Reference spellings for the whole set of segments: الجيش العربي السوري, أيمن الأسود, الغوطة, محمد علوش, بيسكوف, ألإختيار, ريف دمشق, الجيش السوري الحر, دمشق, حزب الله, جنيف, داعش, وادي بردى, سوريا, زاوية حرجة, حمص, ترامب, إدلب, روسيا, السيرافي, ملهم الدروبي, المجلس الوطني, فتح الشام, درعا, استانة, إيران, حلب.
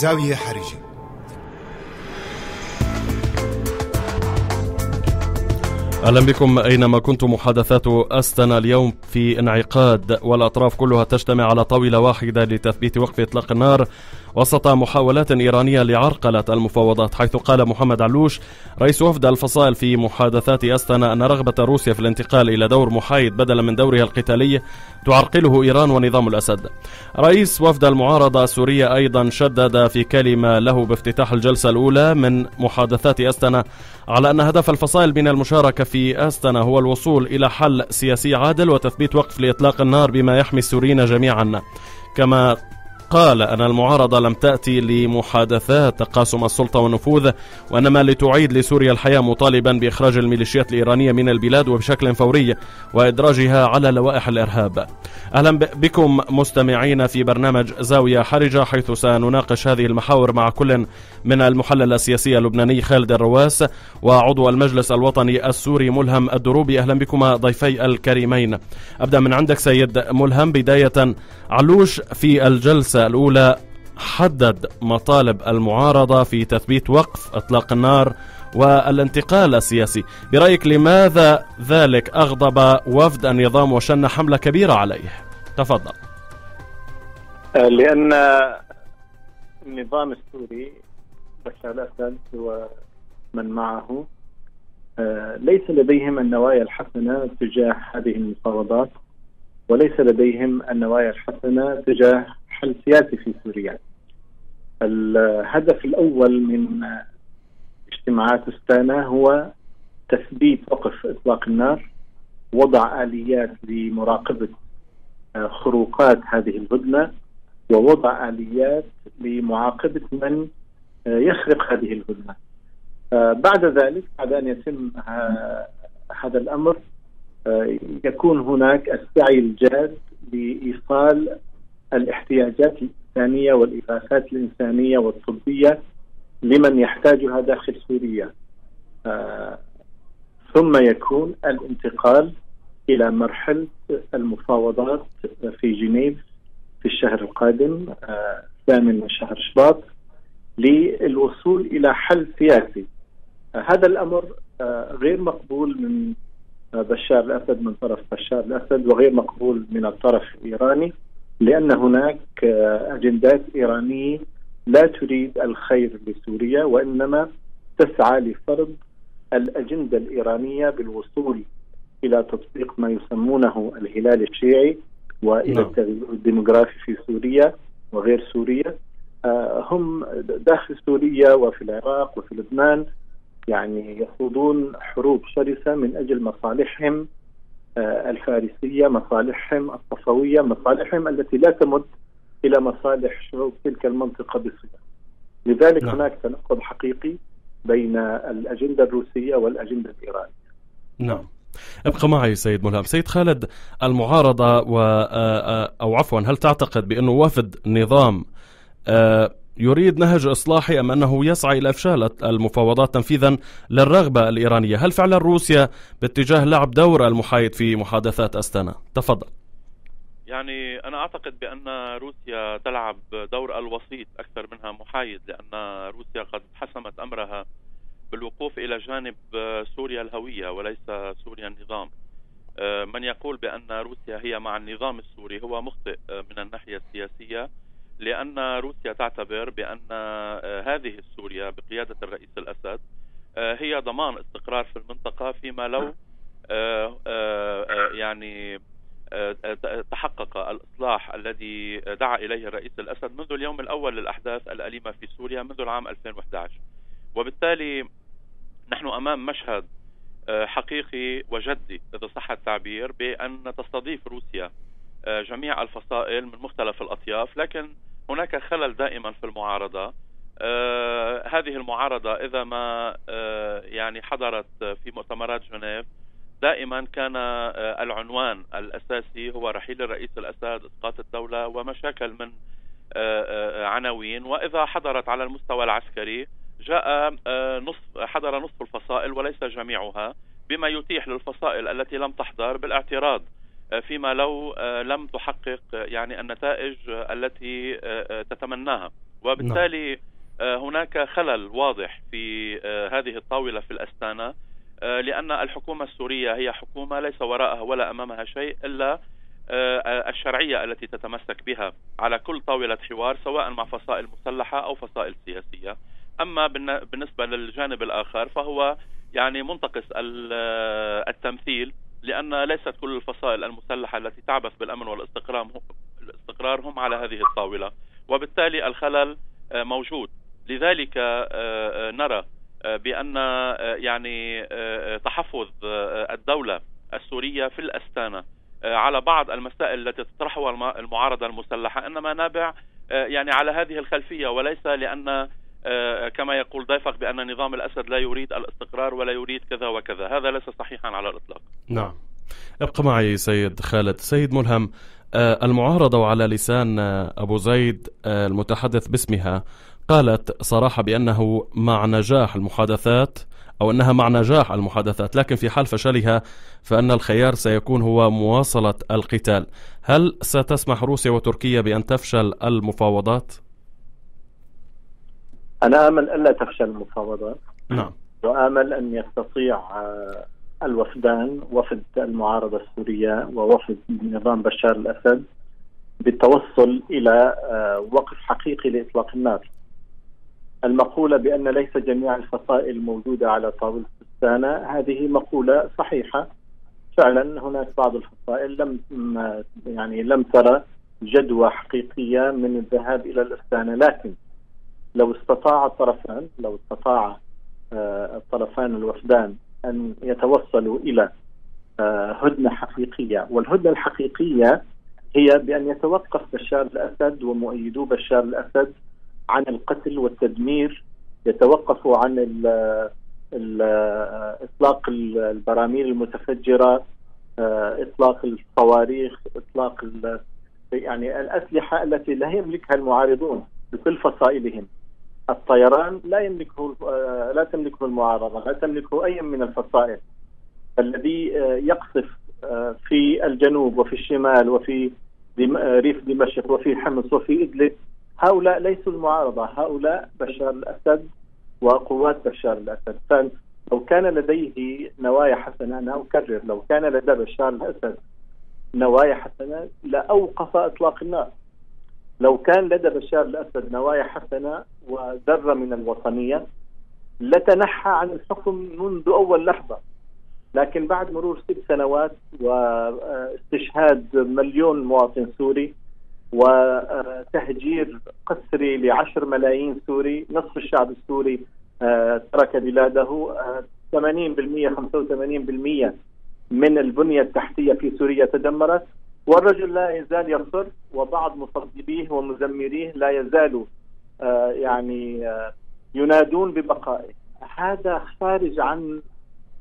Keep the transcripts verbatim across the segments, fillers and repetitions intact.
زاوية حرجة. أهلا بكم أينما كنتم. محادثات أستانا اليوم في انعقاد، والأطراف كلها تجتمع على طاولة واحدة لتثبيت وقف إطلاق النار وسط محاولات إيرانية لعرقلة المفاوضات، حيث قال محمد علوش رئيس وفد الفصائل في محادثات أستانا أن رغبة روسيا في الانتقال إلى دور محايد بدلا من دورها القتالي تعرقله إيران ونظام الأسد. رئيس وفد المعارضة السورية أيضا شدد في كلمة له بافتتاح الجلسة الأولى من محادثات أستانا على أن هدف الفصائل من المشاركة في أستانا هو الوصول إلى حل سياسي عادل وتثبيت وقف لإطلاق النار بما يحمي السوريين جميعا. كما قال أن المعارضة لم تأتي لمحادثات تقاسم السلطة والنفوذ، وإنما لتعيد لسوريا الحياة، مطالبا بإخراج الميليشيات الإيرانية من البلاد وبشكل فوري وإدراجها على لوائح الإرهاب. أهلا بكم مستمعين في برنامج زاوية حرجة، حيث سنناقش هذه المحاور مع كل من المحلل السياسي اللبناني خالد الرواس وعضو المجلس الوطني السوري ملهم الدروبي. أهلا بكما ضيفي الكريمين. أبدأ من عندك سيد ملهم. بداية، علوش في الجلسة الأولى حدد مطالب المعارضة في تثبيت وقف إطلاق النار والانتقال السياسي، برأيك لماذا ذلك أغضب وفد النظام وشن حملة كبيرة عليه؟ تفضل. لأن النظام السوري بشار الأسد ومن معه ليس لديهم النوايا الحسنة تجاه هذه المفاوضات، وليس لديهم النوايا الحسنة تجاه حل سياسي في سوريا. الهدف الأول من اجتماعات أستانا هو تثبيت وقف إطلاق النار، وضع آليات لمراقبة خروقات هذه الهدنة، ووضع آليات لمعاقبة من يخرق هذه الهدنة. بعد ذلك، بعد أن يتم هذا الأمر، يكون هناك السعي الجاد لإيصال الاحتياجات الإنسانية والإغاثات الإنسانية والطبية لمن يحتاجها داخل سوريا، آه ثم يكون الانتقال إلى مرحلة المفاوضات في جنيف في الشهر القادم الثامن من شهر شباط للوصول إلى حل سياسي. آه هذا الأمر آه غير مقبول من آه بشار الأسد من طرف بشار الأسد، وغير مقبول من الطرف الإيراني، لأن هناك أجندات إيرانية لا تريد الخير لسوريا، وإنما تسعى لفرض الأجندة الإيرانية بالوصول إلى تطبيق ما يسمونه الهلال الشيعي وإلى التغيير الديموغرافي في سوريا وغير سوريا. هم داخل سوريا وفي العراق وفي لبنان يعني يخوضون حروب شرسة من أجل مصالحهم الفارسية، مصالحهم الصفوية، مصالحهم التي لا تمت إلى مصالح شعوب تلك المنطقة بصلة. لذلك نعم. هناك تناقض حقيقي بين الأجندة الروسية والأجندة الإيرانية. نعم، ابقى معي سيد ملهم. سيد خالد، المعارضة و... أو عفوا هل تعتقد بأنه وفد نظام يريد نهج إصلاحي أم أنه يسعى إلى إفشال المفاوضات تنفيذا للرغبة الإيرانية؟ هل فعلا روسيا باتجاه لعب دور المحايد في محادثات أستانا؟ تفضل. يعني أنا أعتقد بأن روسيا تلعب دور الوسيط أكثر منها محايد، لأن روسيا قد حسمت أمرها بالوقوف إلى جانب سوريا الهوية وليس سوريا النظام. من يقول بأن روسيا هي مع النظام السوري هو مخطئ من الناحية السياسية، لأن روسيا تعتبر بأن هذه سوريا بقيادة الرئيس الأسد هي ضمان استقرار في المنطقة، فيما لو يعني تحقق الإصلاح الذي دعا إليه الرئيس الأسد منذ اليوم الأول للأحداث الأليمة في سوريا منذ العام ألفين وأحد عشر. وبالتالي نحن أمام مشهد حقيقي وجدي إذا صح التعبير، بأن تستضيف روسيا جميع الفصائل من مختلف الأطياف، لكن هناك خلل دائما في المعارضة. آه هذه المعارضة إذا ما آه يعني حضرت في مؤتمرات جنيف دائما كان آه العنوان الأساسي هو رحيل الرئيس الأسد، إسقاط الدولة، ومشاكل من آه آه عناوين. وإذا حضرت على المستوى العسكري جاء آه نصف حضر نصف الفصائل وليس جميعها، بما يتيح للفصائل التي لم تحضر بالاعتراض فيما لو لم تحقق يعني النتائج التي تتمناها. وبالتالي هناك خلل واضح في هذه الطاولة في الأستانة، لأن الحكومة السورية هي حكومة ليس وراءها ولا أمامها شيء إلا الشرعية التي تتمسك بها على كل طاولة حوار، سواء مع فصائل مسلحة أو فصائل سياسية. أما بالنسبة للجانب الآخر فهو يعني منتقص التمثيل، لأن ليست كل الفصائل المسلحة التي تعبث بالأمن والاستقرار هم على هذه الطاولة، وبالتالي الخلل موجود. لذلك نرى بأن يعني تحفظ الدولة السورية في الأستانة على بعض المسائل التي تطرحها المعارضة المسلحة إنما نابع يعني على هذه الخلفية، وليس لأن كما يقول ضيفك بأن نظام الأسد لا يريد الاستقرار ولا يريد كذا وكذا، هذا ليس صحيحا على الإطلاق. نعم، ابقى معي سيد خالد. سيد ملهم، المعارضة وعلى لسان أبو زيد المتحدث باسمها قالت صراحة بأنه مع نجاح المحادثات أو أنها مع نجاح المحادثات، لكن في حال فشلها فأن الخيار سيكون هو مواصلة القتال. هل ستسمح روسيا وتركيا بأن تفشل المفاوضات؟ أنا آمل ألا تفشل المفاوضات. نعم. وآمل أن يستطيع الوفدان، وفد المعارضة السورية ووفد نظام بشار الأسد، بالتوصل إلى وقف حقيقي لإطلاق النار. المقولة بأن ليس جميع الفصائل موجودة على طاولة أستانا هذه مقولة صحيحة. فعلا هناك بعض الفصائل لم يعني لم ترى جدوى حقيقية من الذهاب إلى الأستانا، لكن لو استطاع الطرفان لو استطاع الطرفان الوفدان أن يتوصلوا إلى هدنة حقيقية، والهدنة الحقيقية هي بأن يتوقف بشار الأسد ومؤيدو بشار الأسد عن القتل والتدمير، يتوقفوا عن ال ال إطلاق البراميل المتفجرة، إطلاق الصواريخ، إطلاق يعني الأسلحة التي لا يملكها المعارضون بكل فصائلهم. الطيران لا يملكه لا تملكه المعارضة، لا تملكه أي من الفصائل. الذي يقصف في الجنوب وفي الشمال وفي ريف دمشق وفي حمص وفي إدلب، هؤلاء ليسوا المعارضة، هؤلاء بشار الأسد وقوات بشار الأسد. فلو كان لديه نوايا حسنة، أنا أكرر، لو كان لدى بشار الأسد نوايا حسنة لأوقف إطلاق النار. لو كان لدى بشار الأسد نوايا حسنة وذرة من الوطنية لتنحى عن الحكم منذ أول لحظة، لكن بعد مرور ست سنوات واستشهاد مليون مواطن سوري وتهجير قسري لعشر ملايين سوري، نصف الشعب السوري ترك بلاده، ثمانين بالمئة خمسة وثمانين بالمئة من البنية التحتية في سوريا تدمرت، والرجل لا يزال يصر، وبعض مصدبيه ومزمريه لا يزالوا يعني ينادون ببقائه. هذا خارج عن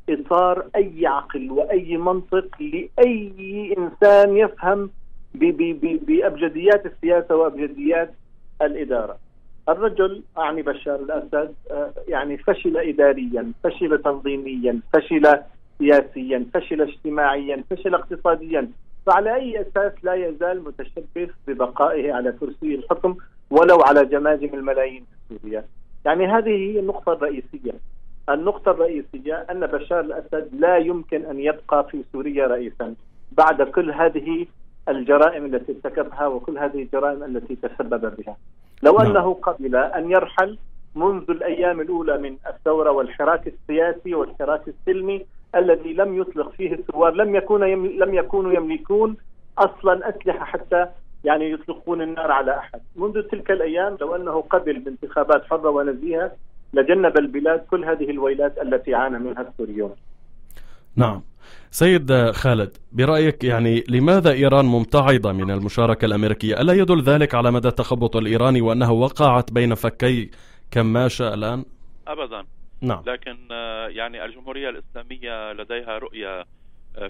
إطار أي عقل وأي منطق لأي إنسان يفهم بأبجديات السياسة وأبجديات الإدارة. الرجل أعني بشار الأسد يعني فشل إداريا، فشل تنظيميا، فشل سياسيا، فشل اجتماعيا، فشل اقتصاديا، فعلى أي أساس لا يزال متشبث ببقائه على كرسي الحكم ولو على جماجم الملايين في سوريا؟ يعني هذه هي النقطة الرئيسية. النقطة الرئيسية أن بشار الأسد لا يمكن أن يبقى في سوريا رئيسا بعد كل هذه الجرائم التي ارتكبها وكل هذه الجرائم التي تسبب بها. لو أنه قبل أن يرحل منذ الأيام الأولى من الثورة والحراك السياسي والحراك السلمي الذي لم يطلق فيه الثوار، لم يكون لم يكونوا يملكون أصلا أسلحة حتى يعني يطلقون النار على أحد. منذ تلك الأيام لو أنه قبل بانتخابات حرة ونزيهة لجنب البلاد كل هذه الويلات التي عانى منها السوريون. نعم. سيد خالد، برأيك يعني لماذا إيران ممتعضة من المشاركة الأمريكية؟ ألا يدل ذلك على مدى التخبط الإيراني وأنها وقعت بين فكي كماشة الآن؟ أبدا. نعم. لكن يعني الجمهورية الإسلامية لديها رؤية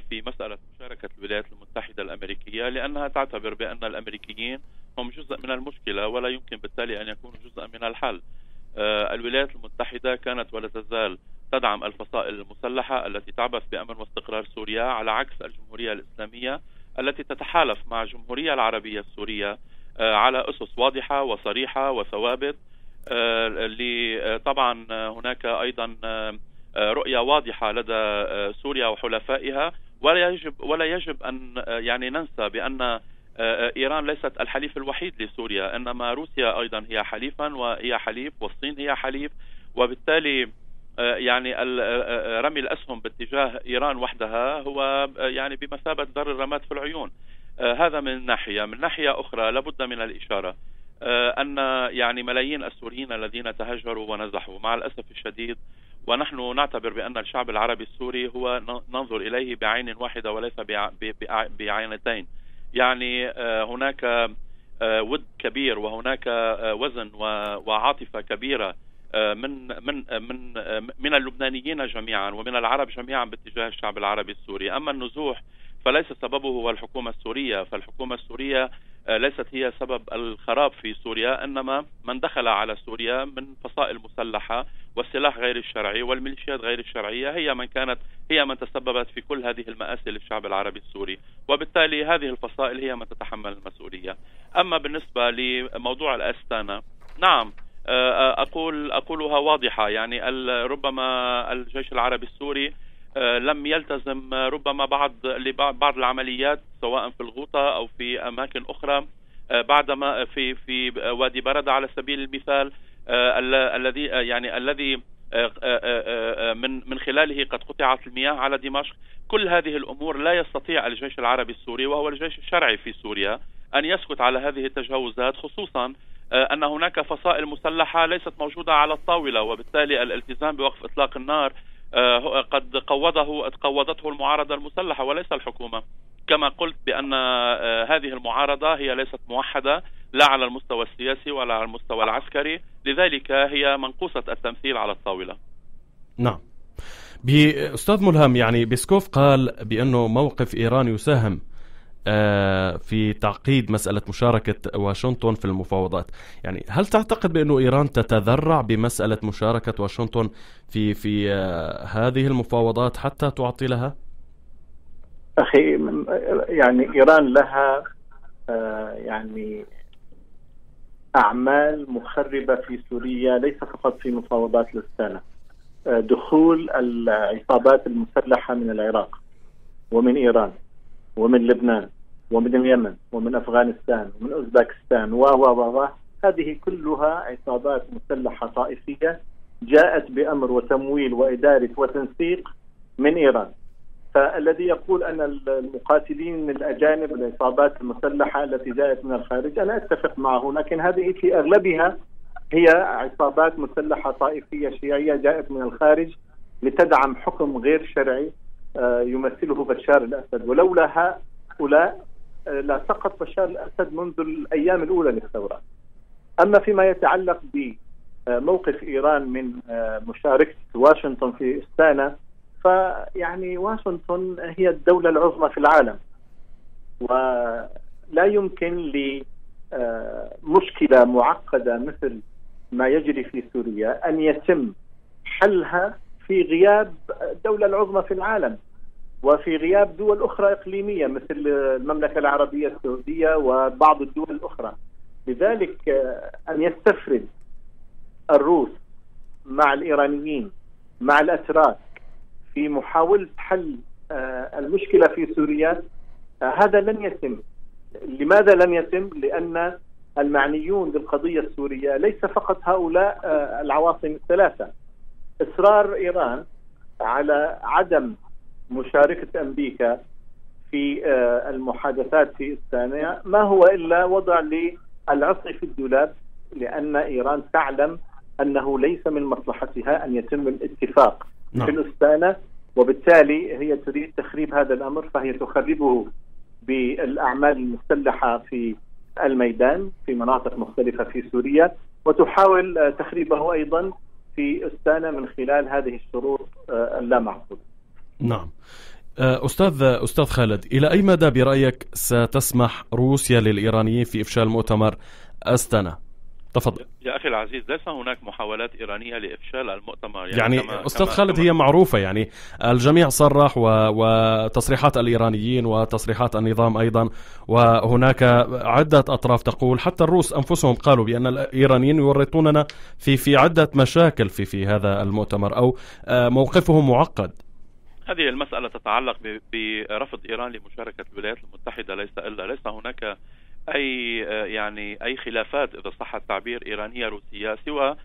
في مسألة مشاركة الولايات المتحدة الأمريكية، لأنها تعتبر بأن الأمريكيين هم جزء من المشكلة ولا يمكن بالتالي أن يكونوا جزء من الحل. الولايات المتحدة كانت ولا تزال تدعم الفصائل المسلحة التي تعبث بأمن واستقرار سوريا، على عكس الجمهورية الإسلامية التي تتحالف مع الجمهورية العربية السورية على أسس واضحة وصريحة وثوابت. اللي طبعا هناك أيضا رؤية واضحة لدى سوريا وحلفائها، ولا يجب ولا يجب أن يعني ننسى بأن إيران ليست الحليف الوحيد لسوريا، إنما روسيا أيضا هي حليفا وهي حليف، والصين هي حليف، وبالتالي يعني رمي الأسهم باتجاه إيران وحدها هو يعني بمثابة ذر الرماد في العيون. هذا من ناحية. من ناحية أخرى لابد من الإشارة أن يعني ملايين السوريين الذين تهجروا ونزحوا مع الأسف الشديد، ونحن نعتبر بأن الشعب العربي السوري هو ننظر إليه بعين واحدة وليس بعينتين، يعني هناك ود كبير وهناك وزن وعاطفة كبيرة من من من من اللبنانيين جميعا ومن العرب جميعا باتجاه الشعب العربي السوري. أما النزوح فليس سببه هو الحكومة السورية، فالحكومة السورية ليست هي سبب الخراب في سوريا، إنما من دخل على سوريا من فصائل مسلحة والسلاح غير الشرعي والميليشيات غير الشرعية هي من كانت هي من تسببت في كل هذه المآسي للشعب العربي السوري، وبالتالي هذه الفصائل هي من تتحمل المسؤولية. أما بالنسبة لموضوع الأستانا، نعم أقول أقولها واضحة، يعني ربما الجيش العربي السوري لم يلتزم ربما بعض بعض العمليات سواء في الغوطة أو في أماكن أخرى، بعدما في في وادي بردى على سبيل المثال الذي يعني الذي من من خلاله قد قطعت المياه على دمشق. كل هذه الأمور لا يستطيع الجيش العربي السوري وهو الجيش الشرعي في سوريا أن يسكت على هذه التجاوزات، خصوصا أن هناك فصائل مسلحة ليست موجودة على الطاولة، وبالتالي الالتزام بوقف إطلاق النار قد قوضه قوضته المعارضة المسلحة وليس الحكومة. كما قلت بأن هذه المعارضة هي ليست موحدة لا على المستوى السياسي ولا على المستوى العسكري، لذلك هي منقوصة التمثيل على الطاولة. نعم. بأستاذ ملهم، يعني بيسكوف قال بأنه موقف إيران يساهم في تعقيد مسألة مشاركة واشنطن في المفاوضات، يعني هل تعتقد بأنه إيران تتذرع بمسألة مشاركة واشنطن في في هذه المفاوضات حتى تعطي لها؟ أخي يعني إيران لها يعني أعمال مخربة في سوريا، ليس فقط في مفاوضات الأستانا. دخول العصابات المسلحة من العراق ومن إيران ومن لبنان ومن اليمن ومن أفغانستان ومن أوزبكستان و و و هذه كلها عصابات مسلحة طائفية جاءت بأمر وتمويل وإدارة وتنسيق من إيران. فالذي يقول أن المقاتلين الأجانب العصابات المسلحة التي جاءت من الخارج أنا أتفق معه، لكن هذه في أغلبها هي عصابات مسلحة طائفية شيعية جاءت من الخارج لتدعم حكم غير شرعي يمثله بشار الأسد، ولولا هؤلاء لا سقط بشار الأسد منذ الأيام الأولى للثورة. أما فيما يتعلق بموقف إيران من مشاركة واشنطن في أستانا، فيعني واشنطن هي الدولة العظمى في العالم، ولا يمكن لمشكلة معقدة مثل ما يجري في سوريا أن يتم حلها في غياب الدولة العظمى في العالم وفي غياب دول أخرى إقليمية مثل المملكة العربية السعودية وبعض الدول الأخرى. لذلك أن يستفرد الروس مع الإيرانيين مع الأتراك في محاولة حل المشكلة في سوريا هذا لن يتم. لماذا لن يتم؟ لأن المعنيون بالقضية السورية ليس فقط هؤلاء العواصم الثلاثة. إصرار إيران على عدم مشاركة أمريكا في المحادثات في أستانا ما هو إلا وضع للعصي في الدولاب، لأن إيران تعلم أنه ليس من مصلحتها أن يتم الاتفاق نعم. في أستانا، وبالتالي هي تريد تخريب هذا الأمر، فهي تخربه بالأعمال المسلحة في الميدان في مناطق مختلفة في سوريا، وتحاول تخريبه أيضا في أستانا من خلال هذه الشروط اللامعقولة. نعم. أستاذ أستاذ خالد، إلى أي مدى برأيك ستسمح روسيا للإيرانيين في إفشال مؤتمر أستانا؟ تفضل. يا أخي العزيز، ليس هناك محاولات إيرانية لإفشال المؤتمر، يعني, يعني كما أستاذ كما خالد هي معروفة، يعني الجميع صرح، و... وتصريحات الإيرانيين وتصريحات النظام أيضا، وهناك عدة أطراف تقول، حتى الروس أنفسهم قالوا بأن الإيرانيين يورطوننا في في عدة مشاكل في في هذا المؤتمر، أو موقفهم معقد. هذه المسألة تتعلق برفض إيران لمشاركة الولايات المتحدة، ليس إلا ليس هناك أي يعني أي خلافات إذا صح التعبير إيرانية روسية، سوى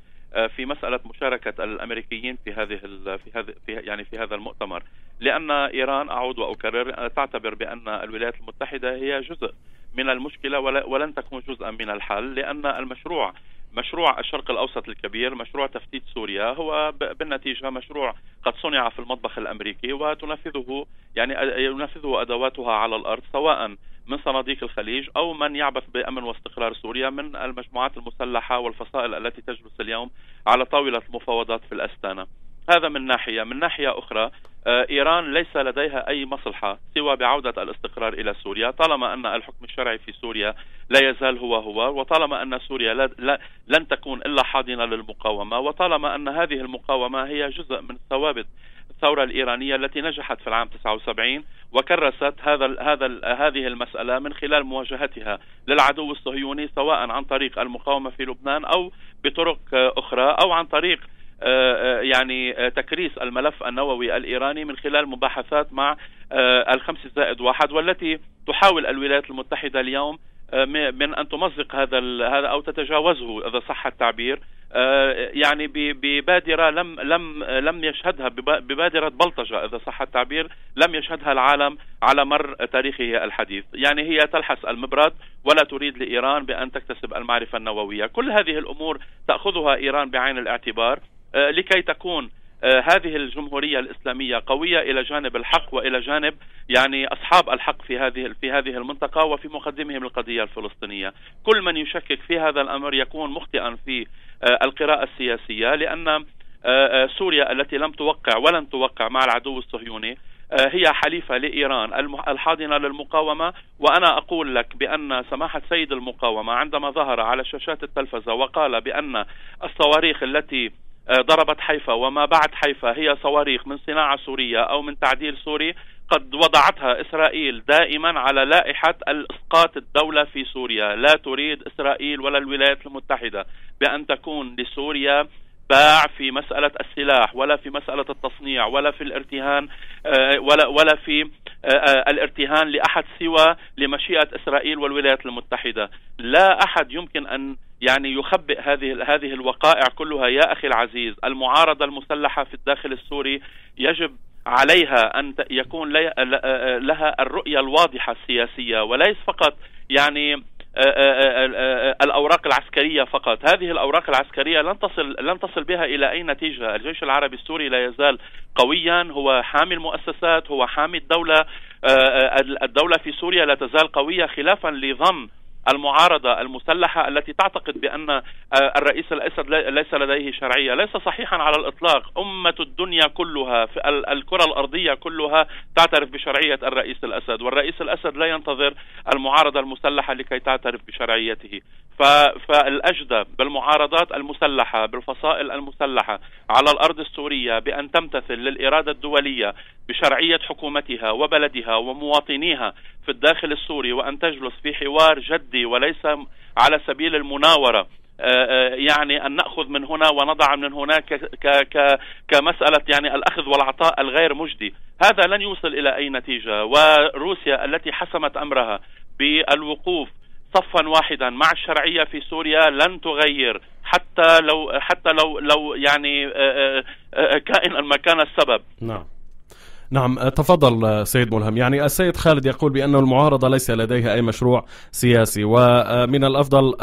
في مسألة مشاركة الأمريكيين في هذه في هذا يعني في هذا المؤتمر، لأن إيران أعود وأكرر تعتبر بأن الولايات المتحدة هي جزء من المشكلة ولن تكون جزءا من الحل، لأن المشروع مشروع الشرق الأوسط الكبير، مشروع تفتيت سوريا، هو بالنتيجة مشروع قد صنع في المطبخ الأمريكي، وتنفذه يعني ينفذه أدواتها على الأرض، سواء من صناديق الخليج أو من يعبث بأمن واستقرار سوريا من المجموعات المسلحة والفصائل التي تجلس اليوم على طاولة المفاوضات في الأستانة. هذا من ناحية. من ناحية أخرى، إيران ليس لديها أي مصلحة سوى بعودة الاستقرار إلى سوريا، طالما أن الحكم الشرعي في سوريا لا يزال هو هو، وطالما أن سوريا لا لا لن تكون إلا حاضنة للمقاومة، وطالما أن هذه المقاومة هي جزء من ثوابت الثورة الإيرانية التي نجحت في العام تسعة وسبعين وكرست هذا ال هذا ال هذه المسألة من خلال مواجهتها للعدو الصهيوني، سواء عن طريق المقاومة في لبنان أو بطرق أخرى، أو عن طريق يعني تكريس الملف النووي الإيراني من خلال مباحثات مع الخمسة زائد واحد، والتي تحاول الولايات المتحدة اليوم من أن تمزق هذا هذا أو تتجاوزه إذا صح التعبير، يعني ببادرة لم لم لم يشهدها، ببادرة بلطجة إذا صح التعبير، لم يشهدها العالم على مر تاريخه الحديث. يعني هي تلحس المبرد ولا تريد لإيران بأن تكتسب المعرفة النووية. كل هذه الأمور تأخذها إيران بعين الاعتبار لكي تكون هذه الجمهورية الإسلامية قوية إلى جانب الحق وإلى جانب يعني أصحاب الحق في هذه في هذه المنطقة، وفي مقدمهم القضية الفلسطينية. كل من يشكك في هذا الأمر يكون مخطئا في القراءة السياسية، لأن سوريا التي لم توقع ولن توقع مع العدو الصهيوني هي حليفة لإيران الحاضنة للمقاومة. وأنا أقول لك بأن سماحة سيد المقاومة عندما ظهر على شاشات التلفزة وقال بأن الصواريخ التي ضربت حيفا وما بعد حيفا هي صواريخ من صناعة سورية أو من تعديل سوري، قد وضعتها إسرائيل دائما على لائحة الإسقاط الدولة في سوريا. لا تريد إسرائيل ولا الولايات المتحدة بأن تكون لسوريا باع في مسألة السلاح، ولا في مسألة التصنيع، ولا في الارتهان، ولا ولا في الارتهان لأحد سوى لمشيئة إسرائيل والولايات المتحدة. لا أحد يمكن أن يعني يخبئ هذه هذه الوقائع كلها يا أخي العزيز. المعارضة المسلحة في الداخل السوري يجب عليها أن يكون لها الرؤية الواضحة السياسية، وليس فقط يعني الأوراق العسكرية فقط. هذه الأوراق العسكرية لن تصل لن تصل بها إلى أي نتيجة. الجيش العربي السوري لا يزال قويا، هو حامي المؤسسات، هو حامي الدولة. الدولة في سوريا لا تزال قوية، خلافا لظن المعارضة المسلحة التي تعتقد بأن الرئيس الأسد ليس لديه شرعية. ليس صحيحا على الإطلاق. أمة الدنيا كلها في الكرة الأرضية كلها تعترف بشرعية الرئيس الأسد، والرئيس الأسد لا ينتظر المعارضة المسلحة لكي تعترف بشرعيته. فالأجدى بالمعارضات المسلحة، بالفصائل المسلحة على الأرض السورية، بأن تمتثل للإرادة الدولية بشرعية حكومتها وبلدها ومواطنيها في الداخل السوري، وأن تجلس في حوار جدي وليس على سبيل المناورة. يعني أن نأخذ من هنا ونضع من هناك كمسألة يعني الأخذ والعطاء الغير مجدي. هذا لن يوصل إلى أي نتيجة. وروسيا التي حسمت أمرها بالوقوف صفا واحدا مع الشرعية في سوريا لن تغير، حتى لو حتى لو لو يعني كائن ما كان السبب. نعم نعم تفضل سيد ملهم. يعني السيد خالد يقول بأن المعارضة ليس لديها أي مشروع سياسي، ومن الأفضل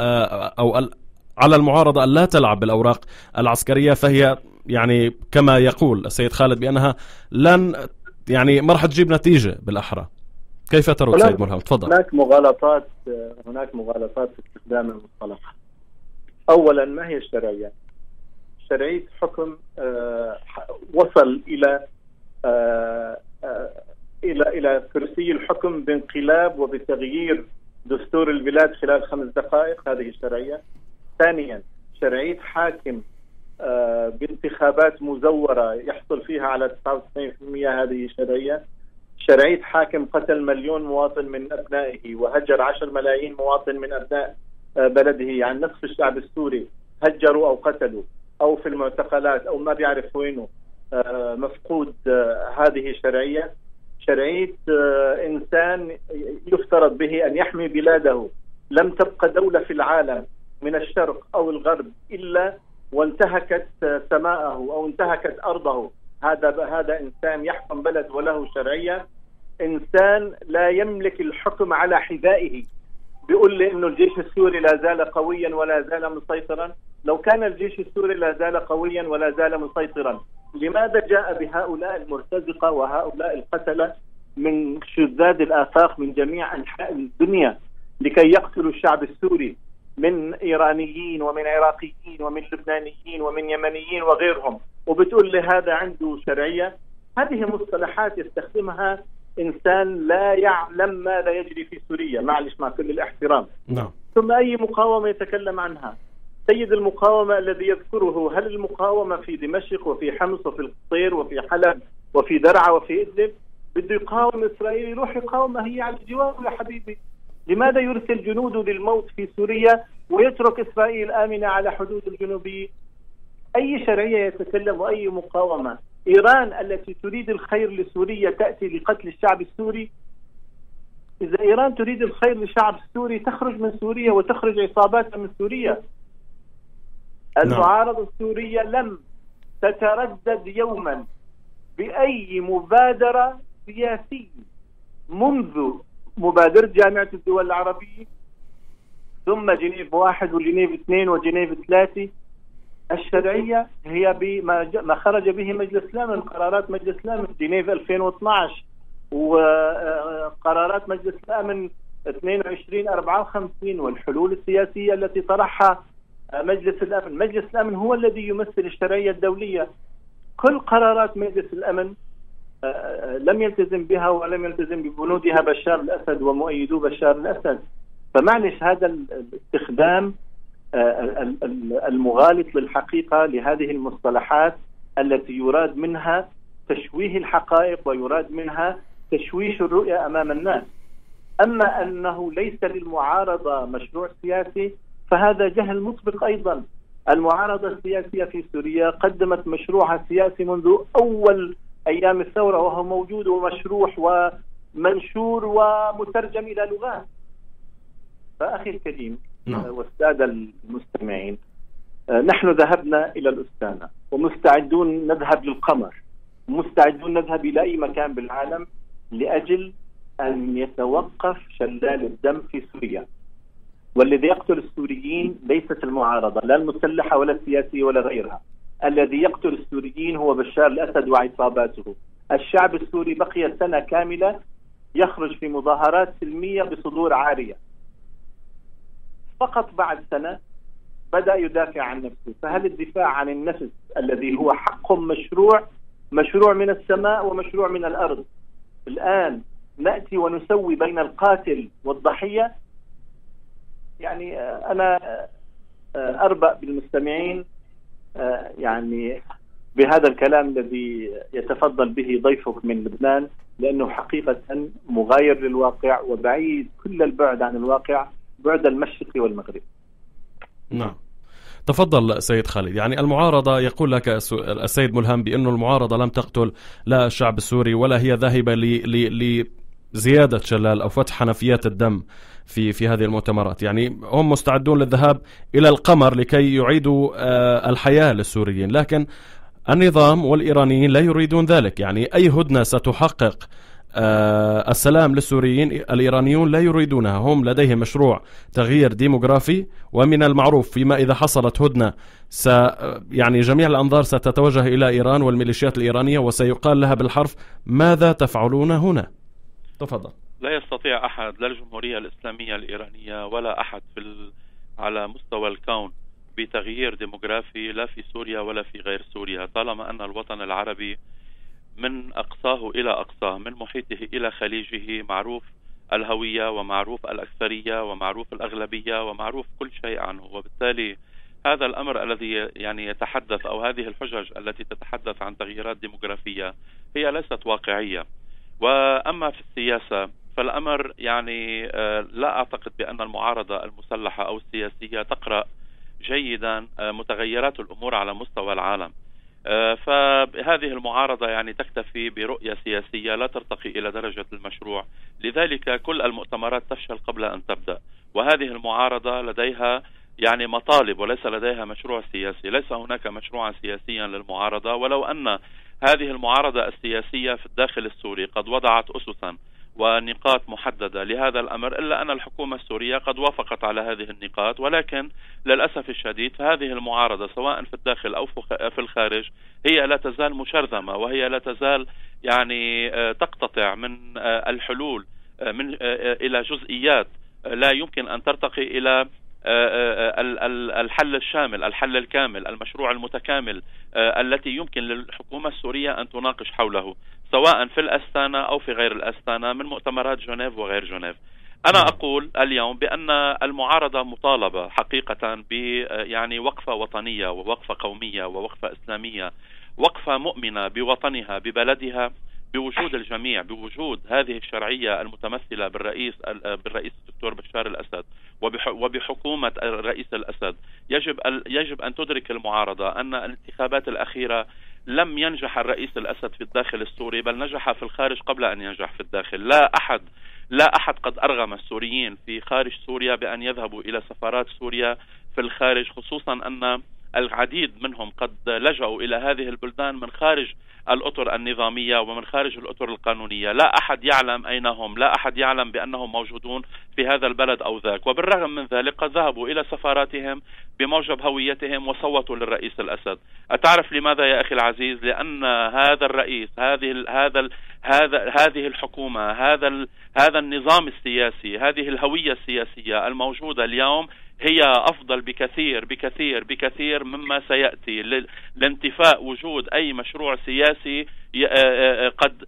أو على المعارضة أن لا تلعب بالأوراق العسكرية، فهي يعني كما يقول السيد خالد بأنها لن يعني ما رح تجيب نتيجة بالأحرى. كيف ترى سيد ملهم؟ تفضل. هناك مغالطات هناك مغالطات في استخدام المصطلح. أولا، ما هي الشرعية؟ شرعية حكم وصل إلى آه آه إلى إلى كرسي الحكم بانقلاب وبتغيير دستور البلاد خلال خمس دقائق. هذه الشرعية. ثانيا شرعية حاكم بانتخابات مزورة يحصل فيها على تسعة وتسعين بالمئة، هذه شرعية. شرعية حاكم قتل مليون مواطن من أبنائه وهجر عشر ملايين مواطن من أبناء بلده، يعني نصف الشعب السوري هجروا أو قتلوا أو في المعتقلات أو ما بيعرف وينه مفقود. هذه شرعية. شرعية إنسان يفترض به أن يحمي بلاده، لم تبقى دولة في العالم من الشرق أو الغرب إلا وانتهكت سماءه أو انتهكت أرضه. هذا هذا إنسان يحكم بلد وله شرعية. إنسان لا يملك الحكم على حذائه، بيقول لي إنه الجيش السوري لا زال قويا ولا زال مسيطرا. لو كان الجيش السوري لا زال قويا ولا زال مسيطرا، لماذا جاء بهؤلاء المرتزقة وهؤلاء القتلة من شذاذ الآفاق من جميع أنحاء الدنيا لكي يقتلوا الشعب السوري من إيرانيين ومن عراقيين ومن لبنانيين ومن يمنيين وغيرهم، وبتقول لي هذا عنده شرعية؟ هذه مصطلحات يستخدمها إنسان لا يعلم ماذا يجري في سوريا، معلش مع كل الاحترام. نعم. ثم أي مقاومة يتكلم عنها؟ سيد المقاومة الذي يذكره، هل المقاومة في دمشق وفي حمص وفي القصير وفي حلب وفي درعا وفي إدلب؟ بده يقاوم إسرائيل يروح يقاومها، هي على الجوار يا حبيبي. لماذا يرسل جنوده للموت في سوريا ويترك إسرائيل آمنة على حدود الجنوبية؟ أي شرعية يتكلم وأي مقاومة؟ إيران التي تريد الخير لسوريا تأتي لقتل الشعب السوري. إذا إيران تريد الخير للشعب السوري تخرج من سوريا وتخرج عصاباتها من سوريا. المعارضة السورية لم تتردد يوما بأي مبادرة سياسية منذ مبادرة جامعة الدول العربية ثم جنيف واحد وجنيف اثنين وجنيف ثلاثة. الشرعية هي بما خرج به مجلس الأمن، قرارات مجلس الأمن جنيف ألفين واثني عشر وقرارات مجلس الأمن اثنين وعشرين أربعة وخمسين والحلول السياسية التي طرحها مجلس الأمن. مجلس الأمن هو الذي يمثل الشرعية الدولية. كل قرارات مجلس الأمن لم يلتزم بها ولم يلتزم ببنودها بشار الأسد ومؤيدو بشار الأسد. فمعلش هذا الاستخدام المغالط للحقيقة لهذه المصطلحات التي يراد منها تشويه الحقائق ويراد منها تشويش الرؤية أمام الناس. أما أنه ليس للمعارضة مشروع سياسي فهذا جهل مطبق أيضا. المعارضة السياسية في سوريا قدمت مشروعها السياسي منذ أول أيام الثورة وهو موجود ومشروح ومنشور ومترجم إلى لغات. فأخي الكريم والسادة المستمعين، نحن ذهبنا إلى الأستانة ومستعدون نذهب للقمر، مستعدون نذهب إلى أي مكان بالعالم لأجل أن يتوقف شلال الدم في سوريا. والذي يقتل السوريين ليست المعارضة، لا المسلحة ولا السياسية ولا غيرها. الذي يقتل السوريين هو بشار الأسد وعصاباته. الشعب السوري بقي سنة كاملة يخرج في مظاهرات سلمية بصدور عارية، فقط بعد سنة بدأ يدافع عن نفسه. فهل الدفاع عن النفس الذي هو حق مشروع، مشروع من السماء ومشروع من الأرض، الآن نأتي ونسوي بين القاتل والضحية؟ يعني أنا أربأ بالمستمعين يعني بهذا الكلام الذي يتفضل به ضيفك من لبنان، لأنه حقيقة مغاير للواقع وبعيد كل البعد عن الواقع، بعد المشرق والمغرب. نعم. تفضل سيد خالد. يعني المعارضة يقول لك السيد ملهم بأن المعارضة لم تقتل لا الشعب السوري ولا هي ذاهبة لزيادة شلال أو فتح حنفيات الدم في في هذه المؤتمرات. يعني هم مستعدون للذهاب إلى القمر لكي يعيدوا الحياة للسوريين، لكن النظام والإيرانيين لا يريدون ذلك. يعني أي هدنة ستحقق آه السلام للسوريين الإيرانيون لا يريدونها. هم لديهم مشروع تغيير ديموغرافي، ومن المعروف فيما إذا حصلت هدنة س يعني جميع الأنظار ستتوجه إلى إيران والميليشيات الإيرانية وسيقال لها بالحرف ماذا تفعلون هنا. تفضل. لا يستطيع أحد، لا الجمهورية الإسلامية الإيرانية ولا أحد في ال... على مستوى الكون بتغيير ديموغرافي، لا في سوريا ولا في غير سوريا، طالما أن الوطن العربي من أقصاه إلى أقصاه، من محيطه إلى خليجه، معروف الهوية ومعروف الأكثرية ومعروف الأغلبية ومعروف كل شيء عنه. وبالتالي هذا الأمر الذي يعني يتحدث أو هذه الحجج التي تتحدث عن تغييرات ديموغرافية هي ليست واقعية. وأما في السياسة فالأمر يعني لا أعتقد بأن المعارضة المسلحة أو السياسية تقرأ جيدا متغيرات الأمور على مستوى العالم، فهذه المعارضة يعني تكتفي برؤية سياسية لا ترتقي إلى درجة المشروع، لذلك كل المؤتمرات تفشل قبل أن تبدأ. وهذه المعارضة لديها يعني مطالب وليس لديها مشروع سياسي، ليس هناك مشروعا سياسيا للمعارضة، ولو أن هذه المعارضة السياسية في الداخل السوري قد وضعت أسسا ونقاط محددة لهذا الأمر، إلا أن الحكومة السورية قد وافقت على هذه النقاط، ولكن للأسف الشديد هذه المعارضة سواء في الداخل أو في الخارج هي لا تزال مشرذمة، وهي لا تزال يعني تقتطع من الحلول من إلى جزئيات لا يمكن أن ترتقي إلى الحل الشامل، الحل الكامل، المشروع المتكامل التي يمكن للحكومة السورية أن تناقش حوله سواء في الأستانا أو في غير الأستانا من مؤتمرات جنيف وغير جنيف. أنا أقول اليوم بأن المعارضة مطالبة حقيقة ب يعني وقفة وطنية ووقفة قومية ووقفة إسلامية، وقفة مؤمنة بوطنها ببلدها، بوجود الجميع، بوجود هذه الشرعية المتمثلة بالرئيس بالرئيس الدكتور بشار الأسد وبحكومة الرئيس الأسد. يجب يجب أن تدرك المعارضة أن الانتخابات الأخيرة لم ينجح الرئيس الأسد في الداخل السوري، بل نجح في الخارج قبل أن ينجح في الداخل. لا أحد لا أحد قد أرغم السوريين في خارج سوريا بأن يذهبوا إلى سفارات سوريا في الخارج، خصوصا أن العديد منهم قد لجأوا إلى هذه البلدان من خارج الأطر النظامية ومن خارج الأطر القانونية. لا أحد يعلم أين هم، لا أحد يعلم بأنهم موجودون في هذا البلد أو ذاك، وبالرغم من ذلك قد ذهبوا إلى سفاراتهم بموجب هويتهم وصوتوا للرئيس الأسد. أتعرف لماذا يا أخي العزيز؟ لأن هذا الرئيس، هذه ال هذا ال هذا هذه الحكومة، هذا ال هذا النظام السياسي، هذه الهوية السياسية الموجودة اليوم هي أفضل بكثير بكثير بكثير مما سيأتي لانتفاء وجود أي مشروع سياسي قد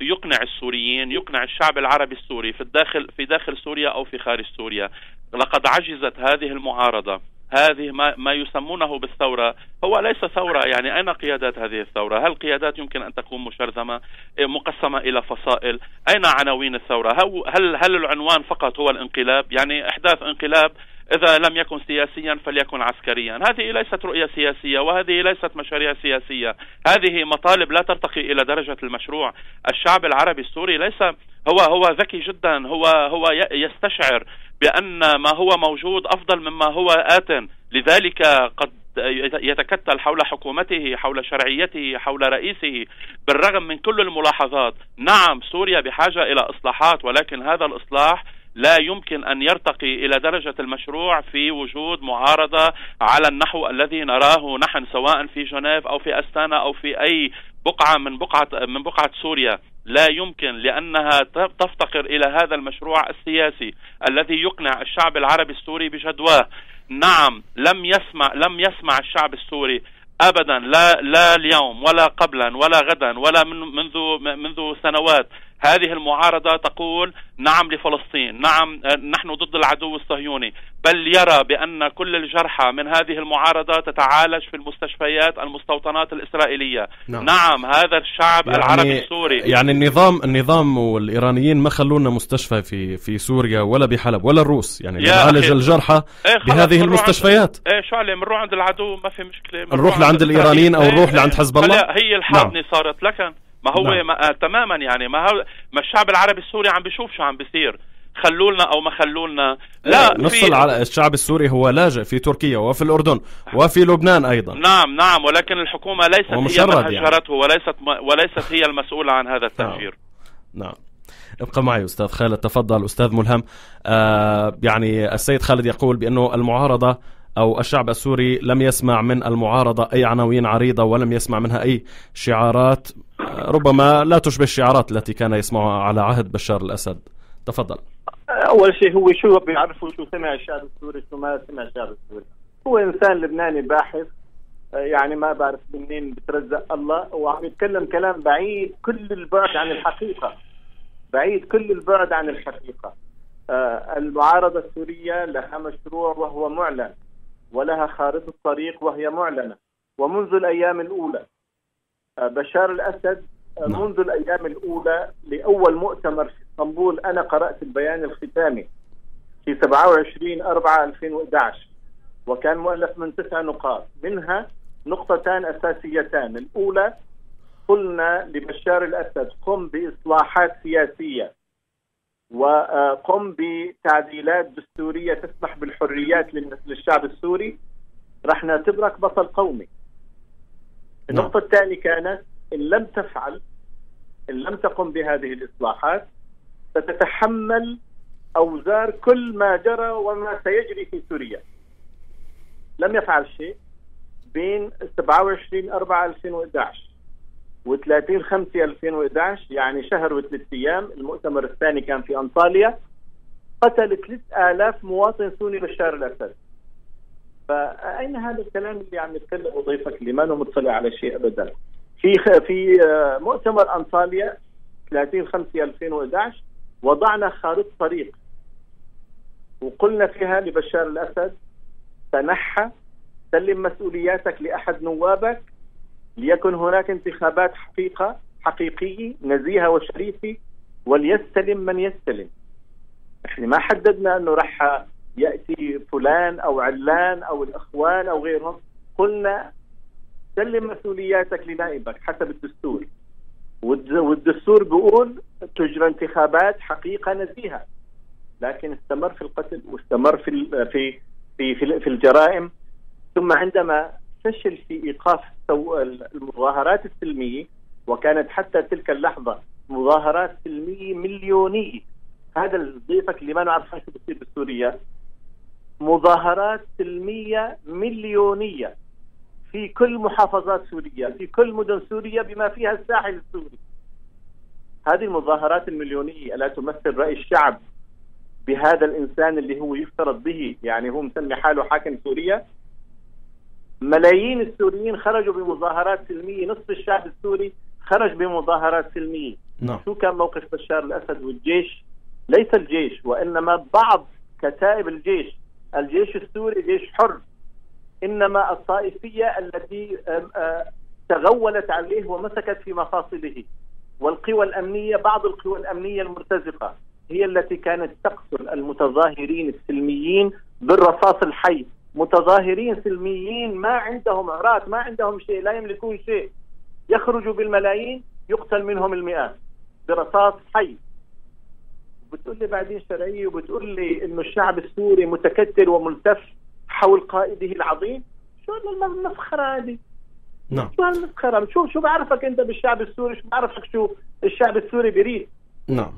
يقنع السوريين، يقنع الشعب العربي السوري في الداخل في داخل سوريا أو في خارج سوريا. لقد عجزت هذه المعارضة، هذه ما ما يسمونه بالثورة هو ليس ثورة. يعني أين قيادات هذه الثورة؟ هل قيادات يمكن أن تكون مشرذمة مقسمة إلى فصائل؟ أين عناوين الثورة؟ هل هل العنوان فقط هو الانقلاب؟ يعني إحداث انقلاب إذا لم يكن سياسيا فليكن عسكريا. هذه ليست رؤية سياسية، وهذه ليست مشاريع سياسية، هذه مطالب لا ترتقي إلى درجة المشروع. الشعب العربي السوري ليس هو هو ذكي جدا، هو هو يستشعر بأن ما هو موجود أفضل مما هو آت، لذلك قد يتكتل حول حكومته، حول شرعيته، حول رئيسه، بالرغم من كل الملاحظات. نعم سوريا بحاجة إلى إصلاحات، ولكن هذا الإصلاح لا يمكن أن يرتقي إلى درجة المشروع في وجود معارضة على النحو الذي نراه نحن سواء في جنيف أو في أستانا أو في أي بقعة من بقعة من بقعة سوريا. لا يمكن، لأنها تفتقر إلى هذا المشروع السياسي الذي يقنع الشعب العربي السوري بجدواه. نعم لم يسمع لم يسمع الشعب السوري أبدا، لا لا اليوم ولا قبلا ولا غدا ولا من منذ منذ سنوات. هذه المعارضة تقول نعم لفلسطين، نعم نحن ضد العدو الصهيوني، بل يرى بأن كل الجرحى من هذه المعارضة تتعالج في المستشفيات المستوطنات الإسرائيلية. نعم, نعم هذا الشعب يعني العربي السوري، يعني النظام النظام والإيرانيين ما خلونا مستشفى في في سوريا ولا بحلب ولا الروس، يعني نعالج الجرحى ايه بهذه المستشفيات. ايه شو علي، نروح عند العدو ما في مشكلة، نروح لعند الإيرانيين أو نروح ايه لعند حزب الله. هي الحاضنة نعم. صارت لكن ما هو نعم. ما تماما يعني ما هو ما الشعب العربي السوري عم بيشوف شو عم بيصير، خلولنا او ما خلولنا. لا نص على الشعب السوري هو لاجئ في تركيا وفي الأردن وفي لبنان ايضا. نعم نعم ولكن الحكومة ليست هي من هجرته يعني. وليست وليست هي المسؤولة عن هذا التهجير. نعم, نعم. ابقى معي أستاذ خالد، تفضل أستاذ ملهم. آه يعني السيد خالد يقول بأنه المعارضة أو الشعب السوري لم يسمع من المعارضة أي عناوين عريضة، ولم يسمع منها أي شعارات ربما لا تشبه الشعارات التي كان يسمعها على عهد بشار الأسد. تفضل. أول شيء هو شو بيعرفوا شو سمع الشعب السوري شو ما سمع الشعب السوري. هو إنسان لبناني باحث، يعني ما بعرف منين بترزق الله، وعم يتكلم كلام بعيد كل البعد عن الحقيقة، بعيد كل البعد عن الحقيقة. المعارضة السورية لها مشروع وهو معلن، ولها خارطة طريق وهي معلنة، ومنذ الأيام الأولى بشار الأسد منذ الأيام الأولى لأول مؤتمر في اسطنبول، أنا قرأت البيان الختامي في سبعة وعشرين أربعة ألفين وأحد عشر وكان مؤلف من تسع نقاط، منها نقطتان أساسيتان. الأولى قلنا لبشار الأسد قم بإصلاحات سياسية وقم بتعديلات دستورية تسمح بالحريات للشعب السوري، رح نعتبرك بطل قومي. النقطة الثانية كانت إن لم تفعل، إن لم تقم بهذه الإصلاحات ستتحمل أوزار كل ما جرى وما سيجري في سوريا. لم يفعل شيء بين سبعة وعشرين أربعة ألفين وأحد عشر و ثلاثين خمسة ألفين وأحد عشر، يعني شهر وثلاث أيام. المؤتمر الثاني كان في أنطاليا، قتل ثلاثة آلاف مواطن سوري بشار الأسد. فأين هذا الكلام اللي عم يتكلم وضيفك اللي ما له مطلع على شيء أبدا؟ في في مؤتمر أنطاليا ثلاثين خمسة ألفين وأحد عشر وضعنا خارطة طريق وقلنا فيها لبشار الأسد تنحى، سلم مسؤولياتك لأحد نوابك، ليكن هناك انتخابات حقيقة حقيقية نزيهة وشريفة، وليستلم من يستلم. احنا ما حددنا انه رح يأتي فلان او علان او الاخوان او غيرهم، قلنا سلم مسؤولياتك لنائبك حسب الدستور، والدستور بيقول تجرى انتخابات حقيقة نزيهة، لكن استمر في القتل واستمر في في في في, في الجرائم. ثم عندما فشل في ايقاف المظاهرات السلميه، وكانت حتى تلك اللحظه مظاهرات سلميه مليونيه، هذا الضيفك اللي ما نعرف شو بصير بسوريا، مظاهرات سلميه مليونيه في كل محافظات سوريا، في كل مدن سوريا بما فيها الساحل السوري. هذه المظاهرات المليونيه الا تمثل راي الشعب بهذا الانسان اللي هو يفترض به، يعني هو مسمي حاله حاكم سوريا؟ ملايين السوريين خرجوا بمظاهرات سلمية، نصف الشعب السوري خرج بمظاهرات سلمية. no. شو كان موقف بشار الأسد والجيش؟ ليس الجيش وإنما بعض كتائب الجيش، الجيش السوري جيش حر، إنما الطائفية التي تغولت عليه ومسكت في مفاصله، والقوى الأمنية، بعض القوى الأمنية المرتزقة هي التي كانت تقتل المتظاهرين السلميين بالرصاص الحي، متظاهرين سلميين ما عندهم عراة، ما عندهم شيء، لا يملكون شيء، يخرجوا بالملايين، يقتل منهم المئات برصاص حي. وبتقول لي بعدين شرعية، وبتقول لي انه الشعب السوري متكتل وملتف حول قائده العظيم. شو هالمسخرة هذه؟ نعم. شو هالمسخرة؟ شو شو بعرفك انت بالشعب السوري؟ شو بعرفك شو الشعب السوري بريد؟ نعم.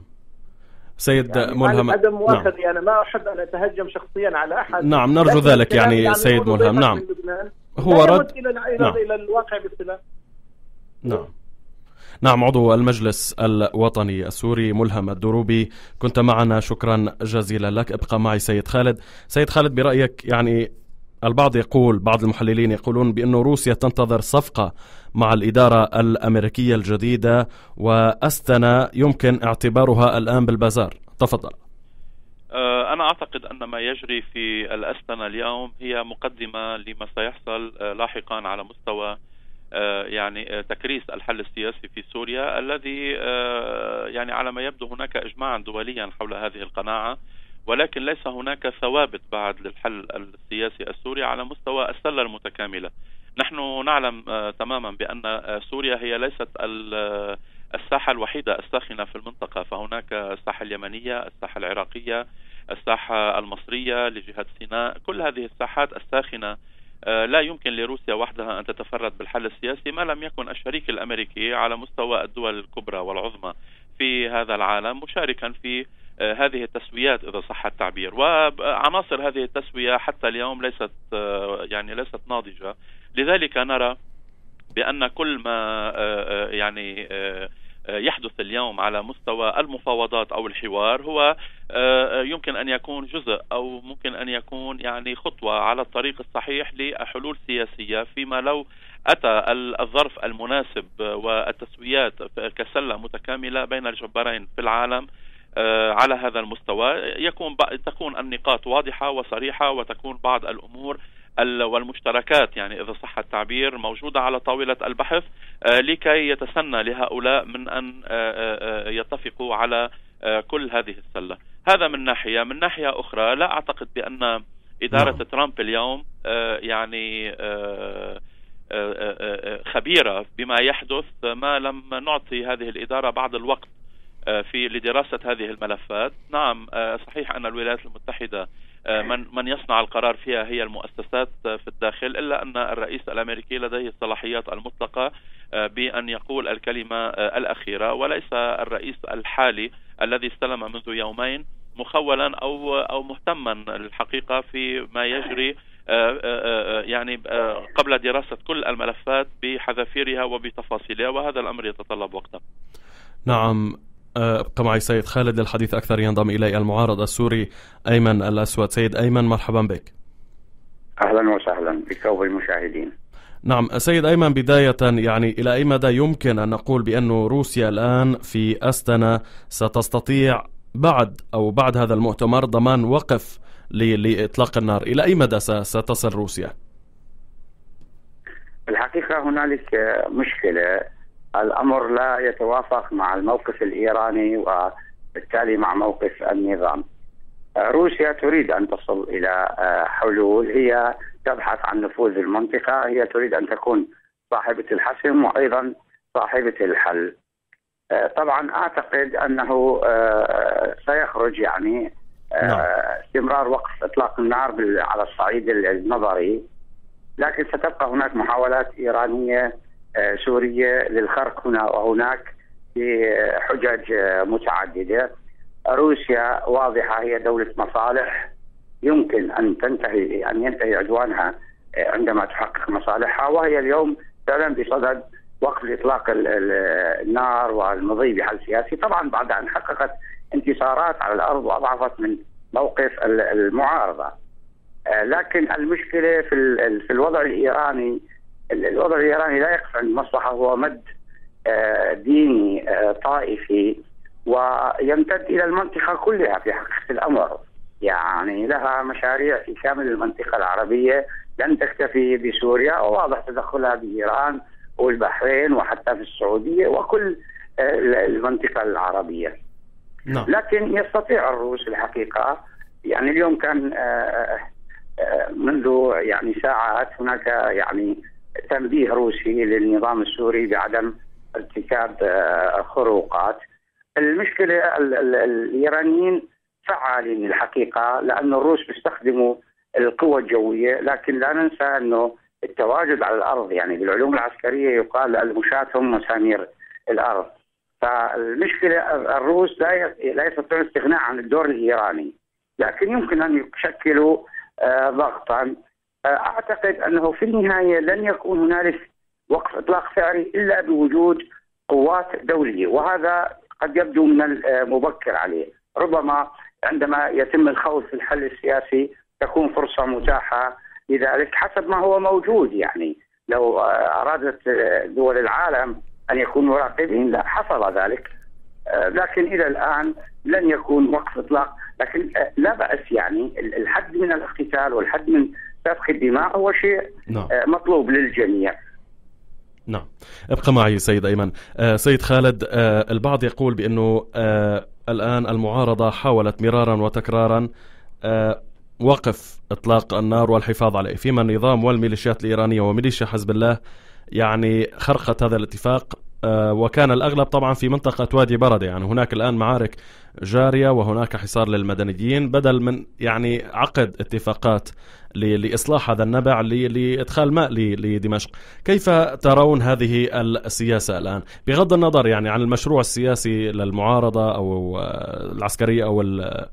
سيد يعني ملهم، عدم مؤاخذة، نعم. أنا ما أحب أن أتهجم شخصيا على أحد، نعم نرجو ذلك يعني, يعني سيد ملهم، نعم هو رد نعم. إلى الواقع بالسلام، نعم نعم. عضو المجلس الوطني السوري ملهم الدروبي كنت معنا، شكرا جزيلا لك. ابقى معي سيد خالد. سيد خالد، برأيك يعني البعض يقول، بعض المحللين يقولون بأن روسيا تنتظر صفقة مع الإدارة الأمريكية الجديدة، وأستنا يمكن اعتبارها الآن بالبازار. تفضل. أنا أعتقد أن ما يجري في الأستنا اليوم هي مقدمة لما سيحصل لاحقا على مستوى يعني تكريس الحل السياسي في سوريا، الذي يعني على ما يبدو هناك إجماعا دوليا حول هذه القناعة، ولكن ليس هناك ثوابت بعد للحل السياسي السوري على مستوى السلة المتكاملة. نحن نعلم تماما بأن سوريا هي ليست الساحة الوحيدة الساخنة في المنطقة، فهناك الساحة اليمنية، الساحة العراقية، الساحة المصرية لجهة سيناء، كل هذه الساحات الساخنة لا يمكن لروسيا وحدها أن تتفرد بالحل السياسي ما لم يكن الشريك الأمريكي على مستوى الدول الكبرى والعظمى في هذا العالم مشاركا في هذه التسويات إذا صح التعبير. وعناصر هذه التسوية حتى اليوم ليست يعني ليست ناضجة، لذلك نرى بأن كل ما يعني يحدث اليوم على مستوى المفاوضات أو الحوار هو يمكن أن يكون جزء أو ممكن أن يكون يعني خطوة على الطريق الصحيح لحلول سياسية، فيما لو أتى الظرف المناسب والتسويات كسلة متكاملة بين الجبارين في العالم على هذا المستوى يكون تكون النقاط واضحة وصريحة، وتكون بعض الأمور والمشتركات يعني إذا صح التعبير موجودة على طاولة البحث لكي يتسنى لهؤلاء من أن يتفقوا على كل هذه السلة. هذا من ناحية. من ناحية أخرى لا أعتقد بأن إدارة ترامب اليوم يعني خبيرة بما يحدث ما لم نعطي هذه الإدارة بعض الوقت في لدراسة هذه الملفات. نعم صحيح أن الولايات المتحدة من من يصنع القرار فيها هي المؤسسات في الداخل، إلا أن الرئيس الأمريكي لديه الصلاحيات المطلقة بأن يقول الكلمة الأخيرة، وليس الرئيس الحالي الذي استلم منذ يومين مخولا أو أو مهتما الحقيقة في ما يجري يعني قبل دراسة كل الملفات بحذافيرها وبتفاصيلها، وهذا الأمر يتطلب وقتا. نعم ابقى معي سيد خالد للحديث أكثر. ينضم إلي المعارض السوري أيمن الأسود. سيد أيمن مرحبا بك. أهلا وسهلا بك وبالمشاهدين. نعم سيد أيمن، بداية يعني إلى أي مدى يمكن أن نقول بأن روسيا الآن في أستانا ستستطيع بعد أو بعد هذا المؤتمر ضمان وقف لإطلاق النار؟ إلى أي مدى ستصل روسيا؟ الحقيقة هنالك مشكلة، الأمر لا يتوافق مع الموقف الإيراني وبالتالي مع موقف النظام. روسيا تريد أن تصل إلى حلول، هي تبحث عن نفوذ المنطقة، هي تريد أن تكون صاحبة الحسم وأيضا صاحبة الحل. طبعا أعتقد أنه سيخرج يعني استمرار وقف إطلاق النار على الصعيد النظري، لكن ستبقى هناك محاولات إيرانية سورية للخرق هنا وهناك بحجج متعددة. روسيا واضحة هي دولة مصالح، يمكن أن تنتهي أن ينتهي عدوانها عندما تحقق مصالحها، وهي اليوم فعلا بصدد وقف إطلاق النار والمضي بحل سياسي، طبعا بعد أن حققت انتصارات على الأرض وأضعفت من موقف المعارضة. لكن المشكلة في في الوضع الإيراني، الوضع الإيراني لا يقف عند مصلحة، هو مد ديني طائفي ويمتد إلى المنطقة كلها في حقيقة الأمر، يعني لها مشاريع في شامل المنطقة العربية، لن تكتفي بسوريا، وواضح تدخلها بإيران والبحرين وحتى في السعودية وكل المنطقة العربية. لكن يستطيع الروس الحقيقة، يعني اليوم كان منذ يعني ساعات هناك يعني تنبيه روسي للنظام السوري بعدم ارتكاب خروقات. المشكلة الإيرانيين فعالين الحقيقة، لأن الروس بيستخدموا القوة الجوية، لكن لا ننسى أنه التواجد على الأرض يعني بالعلوم العسكرية يقال المشاة هم مسامير الأرض. فالمشكلة الروس لا يستطيعون الاستغناء عن الدور الإيراني، لكن يمكن أن يشكلوا ضغطا. أعتقد أنه في النهاية لن يكون هنالك وقف إطلاق فعلي إلا بوجود قوات دولية، وهذا قد يبدو من المبكر عليه. ربما عندما يتم الخوض في الحل السياسي تكون فرصة متاحة لذلك حسب ما هو موجود، يعني لو أرادت دول العالم أن يكونوا مراقبين لا حصل ذلك، لكن إلى الآن لن يكون وقف إطلاق. لكن لا بأس يعني الحد من الاقتتال والحد من سفك الدماء هو شيء نعم. مطلوب للجميع. نعم ابقى معي سيد أيمن. آه سيد خالد، آه البعض يقول بأنه آه الآن المعارضة حاولت مرارا وتكرارا آه وقف إطلاق النار والحفاظ عليه، فيما النظام والميليشيات الإيرانية وميليشيا حزب الله يعني خرقت هذا الاتفاق، وكان الأغلب طبعا في منطقة وادي بردى. يعني هناك الآن معارك جارية وهناك حصار للمدنيين بدل من يعني عقد اتفاقات لإصلاح هذا النبع لإدخال ماء لدمشق. كيف ترون هذه السياسة الآن بغض النظر يعني عن المشروع السياسي للمعارضة أو العسكرية أو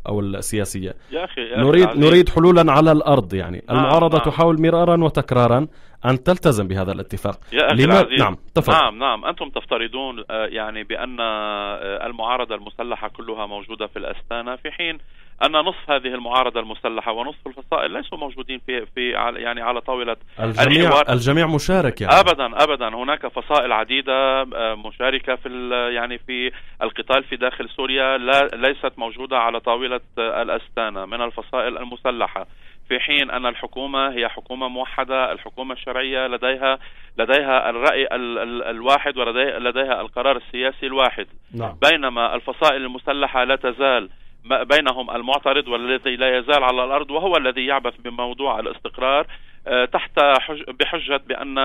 أو السياسية؟ يا أخي يا نريد عزيز. نريد حلولا على الأرض، يعني آه المعارضة آه. تحاول مرارا وتكرارا أن تلتزم بهذا الاتفاق. يا أخي لما... نعم تفضل. نعم نعم أنتم تفترضون يعني بأن المعارضة المسلحة كلها موجودة في الأستانة، في حين أن نصف هذه المعارضة المسلحة ونصف الفصائل ليسوا موجودين في في يعني على طاولة الجميع الحوار. الجميع مشارك يعني. أبدا أبدا هناك فصائل عديدة مشاركة في يعني في القتال في داخل سوريا لا ليست موجودة على طاولة الأستانة من الفصائل المسلحة، في حين أن الحكومة هي حكومة موحدة، الحكومة الشرعية لديها لديها الرأي ال ال الواحد ولديها القرار السياسي الواحد. نعم. بينما الفصائل المسلحة لا تزال بينهم المعترض والذي لا يزال على الأرض وهو الذي يعبث بموضوع الاستقرار تحت حج... بحجة بأن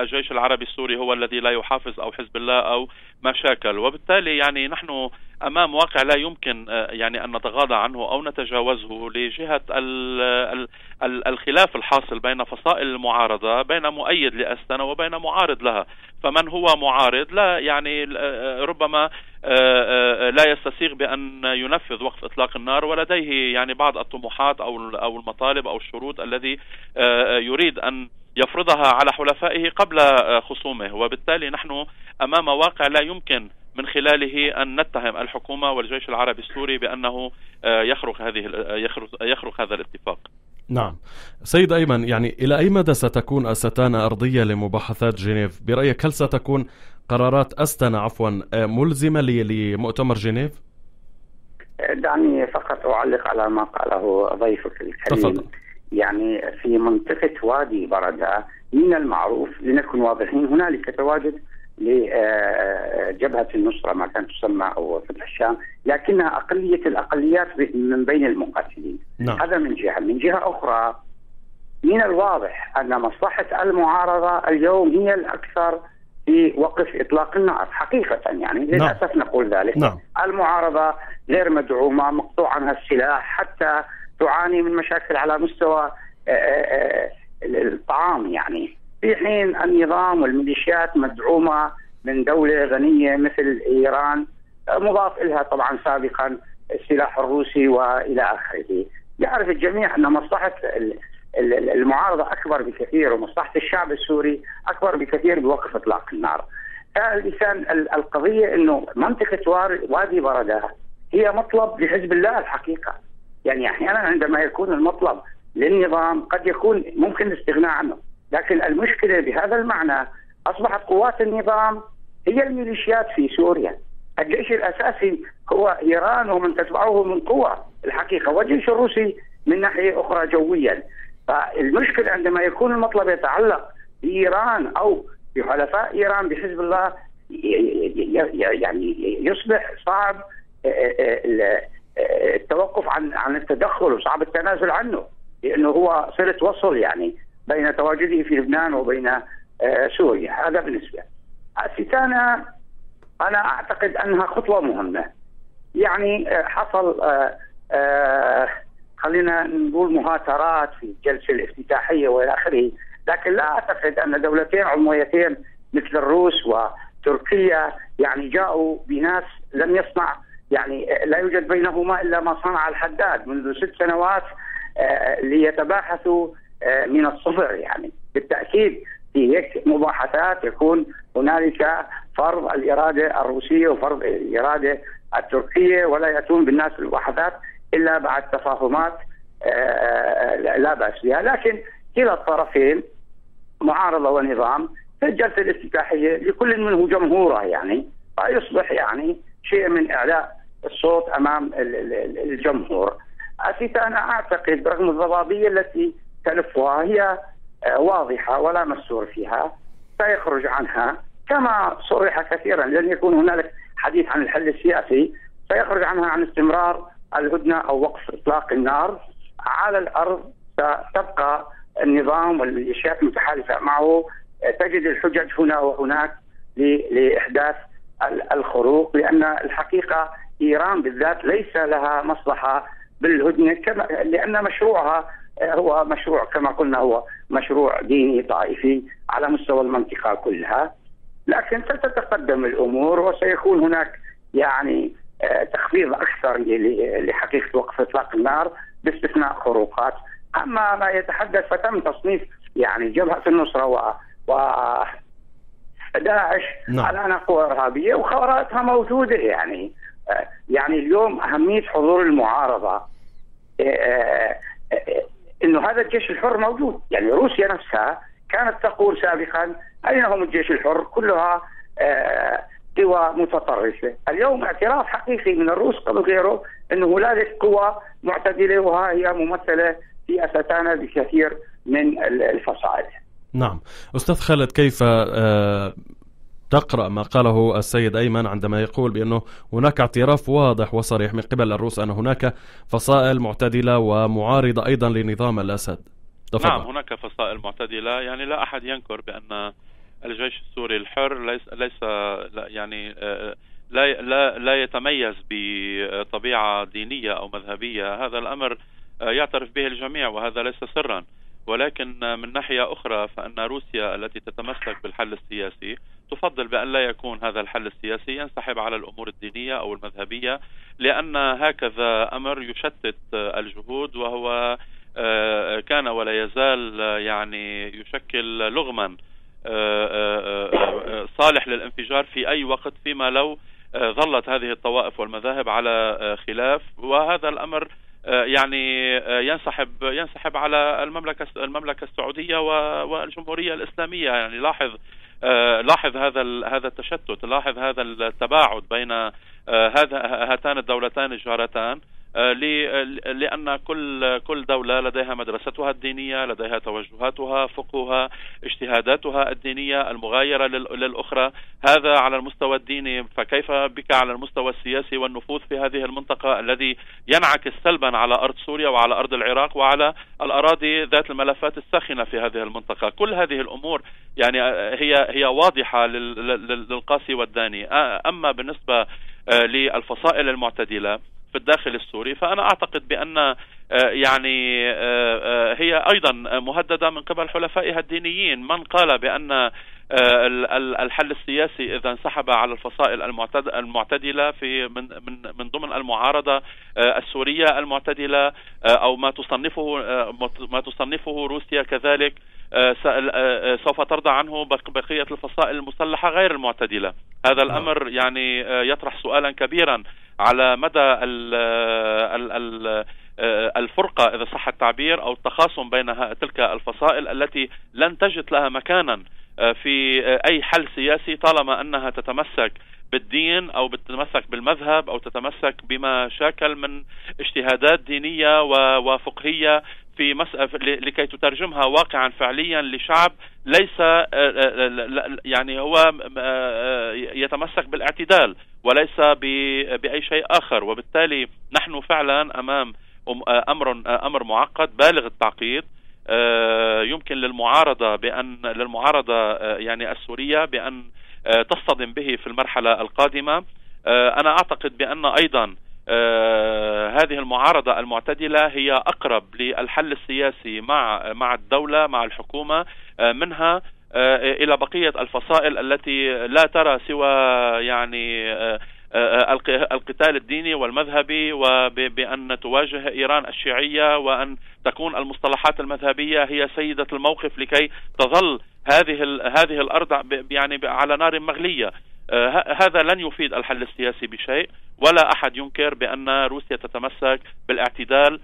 الجيش العربي السوري هو الذي لا يحافظ أو حزب الله أو مشاكل، وبالتالي يعني نحن أمام واقع لا يمكن يعني أن نتغاضى عنه أو نتجاوزه لجهة ال... ال... ال... الخلاف الحاصل بين فصائل المعارضة، بين مؤيد لأستانا وبين معارض لها، فمن هو معارض لا يعني ربما لا يستسيغ بأن ينفذ وقف إطلاق النار ولديه يعني بعض الطموحات أو أو المطالب أو الشروط الذي يريد أن يفرضها على حلفائه قبل خصومه، وبالتالي نحن أمام واقع لا يمكن من خلاله أن نتهم الحكومة والجيش العربي السوري بأنه يخرق هذه يخرق هذا الاتفاق. نعم سيد أيمن، يعني إلى أي مدى ستكون أستانا أرضية لمباحثات جنيف برأيك؟ هل ستكون قرارات أستانا عفوا ملزمة لمؤتمر جنيف؟ دعني فقط أعلق على ما قاله ضيفك الكريم. تفضل. يعني في منطقة وادي بردى من المعروف لنكون واضحين هنالك تواجد لجبهة النصرة ما كانت تسمى أو فتح الشام، لكنها أقلية الأقليات من بين المقاتلين. نعم. هذا من جهة. من جهة أخرى من الواضح أن مصلحة المعارضة اليوم هي الأكثر في وقف إطلاق النار حقيقة، يعني للأسف نقول ذلك. نعم. المعارضة غير مدعومة، مقطوع عنها السلاح، حتى تعاني من مشاكل على مستوى الطعام، يعني في حين النظام والميليشيات مدعومة من دولة غنية مثل إيران، مضاف إلها طبعا سابقا السلاح الروسي وإلى آخره. يعرف الجميع أن مصلحة المعارضة أكبر بكثير ومصلحة الشعب السوري أكبر بكثير بوقف إطلاق النار. فالإنسان القضية أنه منطقة وادي بردى هي مطلب لحزب الله الحقيقة، يعني أحيانا عندما يكون المطلب للنظام قد يكون ممكن الاستغناء عنه، لكن المشكلة بهذا المعنى أصبحت قوات النظام هي الميليشيات في سوريا. الجيش الأساسي هو إيران ومن تتبعه من قوة الحقيقة، والجيش الروسي من ناحية أخرى جويا. فالمشكلة عندما يكون المطلب يتعلق بإيران أو بحلفاء إيران بحزب الله يعني يصبح صعب التوقف عن عن التدخل وصعب التنازل عنه، لأنه هو صلة وصل يعني بين تواجده في لبنان وبين سوريا. هذا بالنسبة أستانا أنا أعتقد أنها خطوة مهمة، يعني حصل خلينا نقول مهاترات في الجلسة الافتتاحية وإلى آخره، لكن لا أعتقد أن دولتين عموميتين مثل الروس وتركيا يعني جاءوا بناس لم يصنع، يعني لا يوجد بينهما إلا ما صنع الحداد منذ ست سنوات ليتباحثوا من الصفر. يعني بالتأكيد في هيك مباحثات يكون هنالك فرض الإرادة الروسية وفرض الإرادة التركية، ولا يأتون بالناس المباحثات إلا بعد تفاهمات لا بأس بها، لكن كلا الطرفين معارضة ونظام في الجلسة الافتتاحية لكل منه جمهوره، يعني فيصبح يعني شيء من إعلاء الصوت أمام الجمهور. أنا أعتقد رغم الضبابية التي تلفها هي واضحة ولا مسور فيها، سيخرج عنها كما صرح كثيرا، لن يكون هنالك حديث عن الحل السياسي، سيخرج عنها عن استمرار الهدنة أو وقف إطلاق النار. على الأرض ستبقى النظام والميليشيات متحالفة معه، تجد الحجج هنا وهناك لإحداث الخروق، لأن الحقيقة إيران بالذات ليس لها مصلحة بالهدنة، كما لأن مشروعها هو مشروع كما قلنا هو مشروع ديني طائفي على مستوى المنطقة كلها، لكن ستتقدم الأمور وسيكون هناك يعني تخفيض أكثر لحقيقة وقف إطلاق النار باستثناء خروقات. أما ما يتحدث فتم تصنيف يعني جبهة النصرة و, و... داعش على أنها قوى إرهابية وخبراتها موجودة، يعني يعني اليوم أهمية حضور المعارضة انه هذا الجيش الحر موجود. يعني روسيا نفسها كانت تقول سابقا اين هم الجيش الحر، كلها قوى متطرفه. اليوم اعتراف حقيقي من الروس قبل غيره انه هنالك قوى معتدله، وها هي ممثله في أستانا بكثير من الفصائل. نعم أستاذ خالد، كيف تقرأ ما قاله السيد أيمن عندما يقول بأنه هناك اعتراف واضح وصريح من قبل الروس أن هناك فصائل معتدلة ومعارضة أيضا لنظام الأسد؟ تفضل. نعم هناك فصائل معتدلة، يعني لا أحد ينكر بأن الجيش السوري الحر ليس ليس يعني لا لا لا يتميز بطبيعة دينية أو مذهبية، هذا الأمر يعترف به الجميع وهذا ليس سرا. ولكن من ناحية أخرى فأن روسيا التي تتمسك بالحل السياسي تفضل بأن لا يكون هذا الحل السياسي ينسحب على الأمور الدينية أو المذهبية، لأن هكذا أمر يشتت الجهود، وهو كان ولا يزال يعني يشكل لغما صالح للانفجار في أي وقت، فيما لو ظلت هذه الطوائف والمذاهب على خلاف، وهذا الأمر يعني ينسحب ينسحب على المملكة المملكة السعودية والجمهورية الإسلامية. يعني لاحظ لاحظ هذا هذا التشتت، لاحظ هذا التباعد بين هذا هاتان الدولتان الجارتان، لأن كل كل دولة لديها مدرستها الدينية، لديها توجهاتها، فقهها، اجتهاداتها الدينية المغايرة للأخرى. هذا على المستوى الديني، فكيف بك على المستوى السياسي والنفوذ في هذه المنطقة الذي ينعكس سلبا على أرض سوريا وعلى أرض العراق وعلى الأراضي ذات الملفات الساخنة في هذه المنطقة؟ كل هذه الأمور يعني هي هي واضحة للقاسي والداني. أما بالنسبة للفصائل المعتدلة في الداخل السوري فأنا أعتقد بأن يعني هي أيضا مهددة من قبل حلفائها الدينيين. من قال بأن الحل السياسي إذا انسحب على الفصائل المعتدلة في من من من ضمن المعارضة السورية المعتدلة أو ما تصنفه ما تصنفه روسيا كذلك سوف ترضى عنه بقية الفصائل المسلحة غير المعتدلة؟ هذا الأمر يعني يطرح سؤالا كبيرا على مدى الفرقة إذا صح التعبير أو التخاصم بين تلك الفصائل التي لن تجد لها مكانا في أي حل سياسي طالما أنها تتمسك بالدين أو تتمسك بالمذهب أو تتمسك بما شاكل من اجتهادات دينية وفقهية في مسألة لكي تترجمها واقعا فعليا لشعب ليس يعني هو يتمسك بالاعتدال وليس بأي شيء آخر. وبالتالي نحن فعلا أمام أمر أمر معقد بالغ التعقيد. يمكن للمعارضة بأن للمعارضة يعني السورية بأن تصطدم به في المرحلة القادمة. أنا أعتقد بأن أيضا هذه المعارضة المعتدلة هي أقرب للحل السياسي مع مع الدولة مع الحكومة منها إلى بقية الفصائل التي لا ترى سوى يعني القتال الديني والمذهبي، وبأن تواجه إيران الشيعية وأن تكون المصطلحات المذهبية هي سيدة الموقف لكي تظل هذه هذه الأرض يعني على نار مغلية. هذا لن يفيد الحل السياسي بشيء، ولا أحد ينكر بأن روسيا تتمسك بالاعتدال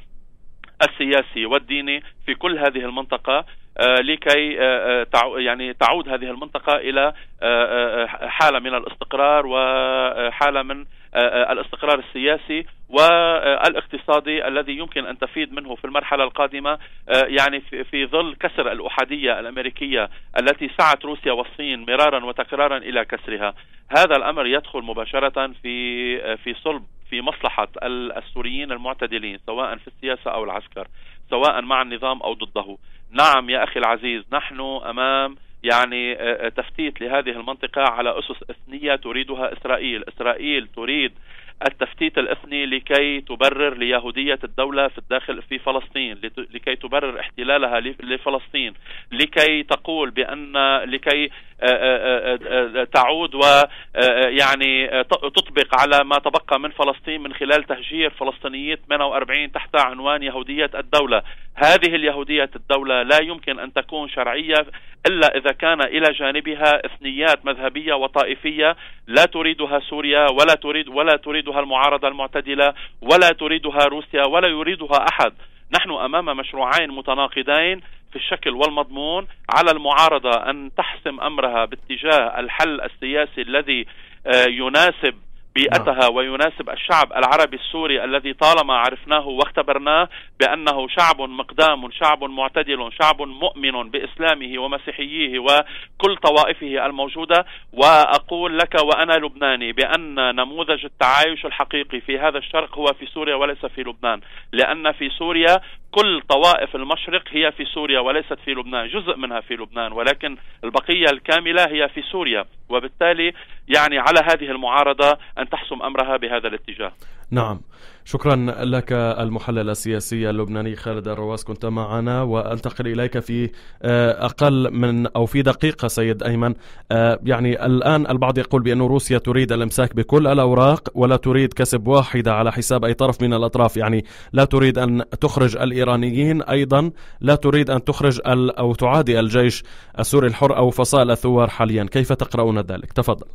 السياسي والديني في كل هذه المنطقة لكي يعني تعود هذه المنطقة إلى حالة من الاستقرار وحالة من الاستقرار السياسي والاقتصادي الذي يمكن أن تفيد منه في المرحلة القادمة، يعني في ظل كسر الأحادية الأمريكية التي سعت روسيا والصين مرارا وتكرارا إلى كسرها. هذا الأمر يدخل مباشرة في في صلب في مصلحة السوريين المعتدلين سواء في السياسة أو العسكر، سواء مع النظام أو ضده. نعم يا أخي العزيز، نحن أمام يعني تفتيت لهذه المنطقة على أسس إثنية تريدها إسرائيل. إسرائيل تريد التفتيت الإثني لكي تبرر ليهودية الدولة في الداخل في فلسطين، لكي تبرر احتلالها لفلسطين، لكي تقول بأن لكي تعود ويعني تطبق على ما تبقى من فلسطين من خلال تهجير فلسطينيين ثمانية وأربعين تحت عنوان يهودية الدولة. هذه اليهودية الدولة لا يمكن أن تكون شرعية إلا إذا كان إلى جانبها إثنيات مذهبية وطائفية لا تريدها سوريا ولا تريد ولا تريدها المعارضة المعتدلة ولا تريدها روسيا ولا يريدها أحد. نحن أمام مشروعين متناقضين في الشكل والمضمون، على المعارضة أن تحسم أمرها باتجاه الحل السياسي الذي يناسب بيئتها ويناسب الشعب العربي السوري الذي طالما عرفناه واختبرناه بأنه شعب مقدام، شعب معتدل، شعب مؤمن بإسلامه ومسيحيه وكل طوائفه الموجودة. وأقول لك وأنا لبناني بأن نموذج التعايش الحقيقي في هذا الشرق هو في سوريا وليس في لبنان، لأن في سوريا كل طوائف المشرق هي في سوريا وليست في لبنان، جزء منها في لبنان ولكن البقية الكاملة هي في سوريا، وبالتالي يعني على هذه المعارضة أن تحسم أمرها بهذا الاتجاه. نعم، شكرا لك المحلل السياسي اللبناني خالد الرواس، كنت معنا. وأنتقل إليك في أقل من أو في دقيقة سيد أيمن. يعني الآن البعض يقول بأن روسيا تريد الامساك بكل الأوراق ولا تريد كسب واحدة على حساب أي طرف من الأطراف، يعني لا تريد أن تخرج الإيرانيين، أيضا لا تريد أن تخرج أو تعادي الجيش السوري الحر أو فصائل الثوار حاليا، كيف تقرؤون ذلك؟ تفضل.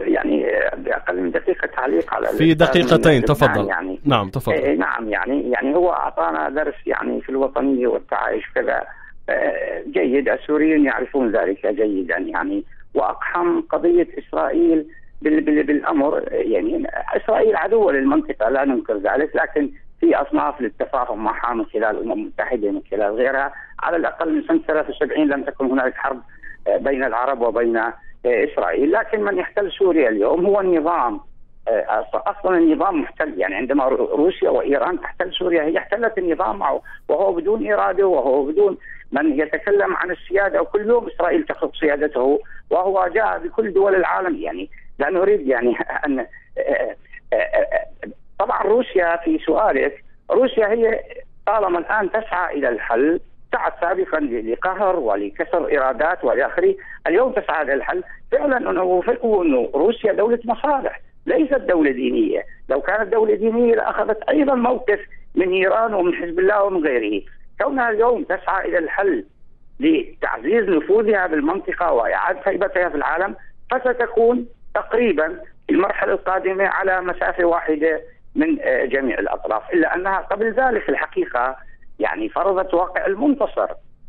يعني بأقل من دقيقة تعليق على في دقيقتين تفضل. يعني نعم تفضل. آه نعم يعني يعني هو أعطانا درس يعني في الوطنية والتعايش كذا آه جيد، السوريين يعرفون ذلك جيدا يعني. وأقحم قضية إسرائيل بال بال بالأمر، يعني إسرائيل عدوة للمنطقة لا ننكر ذلك، لكن في أصناف للتفاهم معها من خلال الأمم المتحدة من خلال غيرها. على الأقل من سنة ثلاثة وسبعين لم تكن هناك حرب آه بين العرب وبين إسرائيل، لكن من يحتل سوريا اليوم هو النظام، أصلا النظام محتل. يعني عندما روسيا وإيران تحتل سوريا هي احتلت النظام معه، وهو بدون إرادة وهو بدون من يتكلم عن السيادة، وكل يوم إسرائيل تخرب سيادته، وهو جاء بكل دول العالم. يعني لا نريد يعني أن طبعا روسيا في سؤالك، روسيا هي طالما الآن تسعى إلى الحل، سعت سابقا لقهر ولكسر إرادات والى اخره، اليوم تسعى للحل فعلا. انه انه روسيا دولة مصالح ليست دولة دينية، لو كانت دولة دينية لأخذت ايضا موقف من ايران ومن حزب الله ومن غيره. كونها اليوم تسعى الى الحل لتعزيز نفوذها بالمنطقة واعادة هيبتها في العالم، فستكون تقريبا المرحلة القادمة على مسافة واحدة من جميع الاطراف، الا انها قبل ذلك في الحقيقة يعني فرضت واقع المنتصر.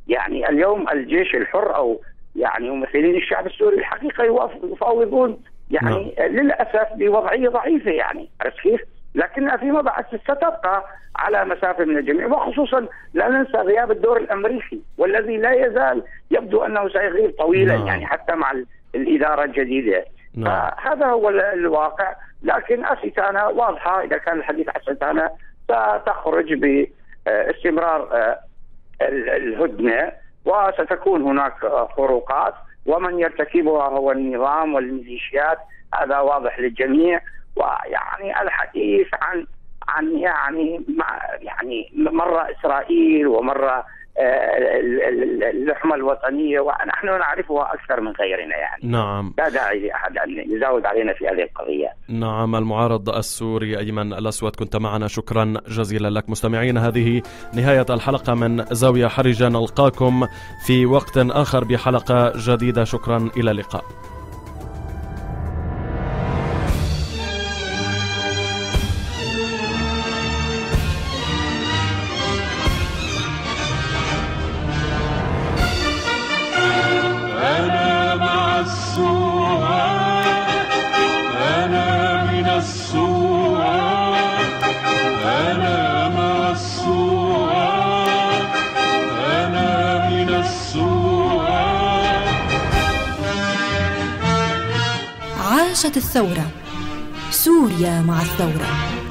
يعني اليوم الجيش الحر او يعني ممثلين الشعب السوري الحقيقه يفاوضون يعني لا. للاسف بوضعيه ضعيفه يعني، عرفت كيف؟ لكنها فيما بعد ستبقى على مسافه من الجميع، وخصوصا لا ننسى غياب الدور الامريكي والذي لا يزال يبدو انه سيغيب طويلا لا. يعني حتى مع الاداره الجديده. هذا هو الواقع، لكن أستانا واضحه، اذا كان الحديث عن أستانا ستخرج ب استمرار الهدنة وستكون هناك خروقات، ومن يرتكبها هو النظام والميليشيات، هذا واضح للجميع. ويعني الحديث عن عن يعني يعني مرة إسرائيل ومرة اللحمة الوطنية، ونحن نعرفها أكثر من غيرنا يعني. نعم، لا داعي لأحد أن يزود علينا في هذه القضية. نعم، المعارض السوري أيمن الأسود كنت معنا، شكرا جزيلا لك. مستمعين، هذه نهاية الحلقة من زاوية حرجة، نلقاكم في وقت آخر بحلقة جديدة، شكرا، إلى اللقاء. الثورة، سوريا مع الثورة.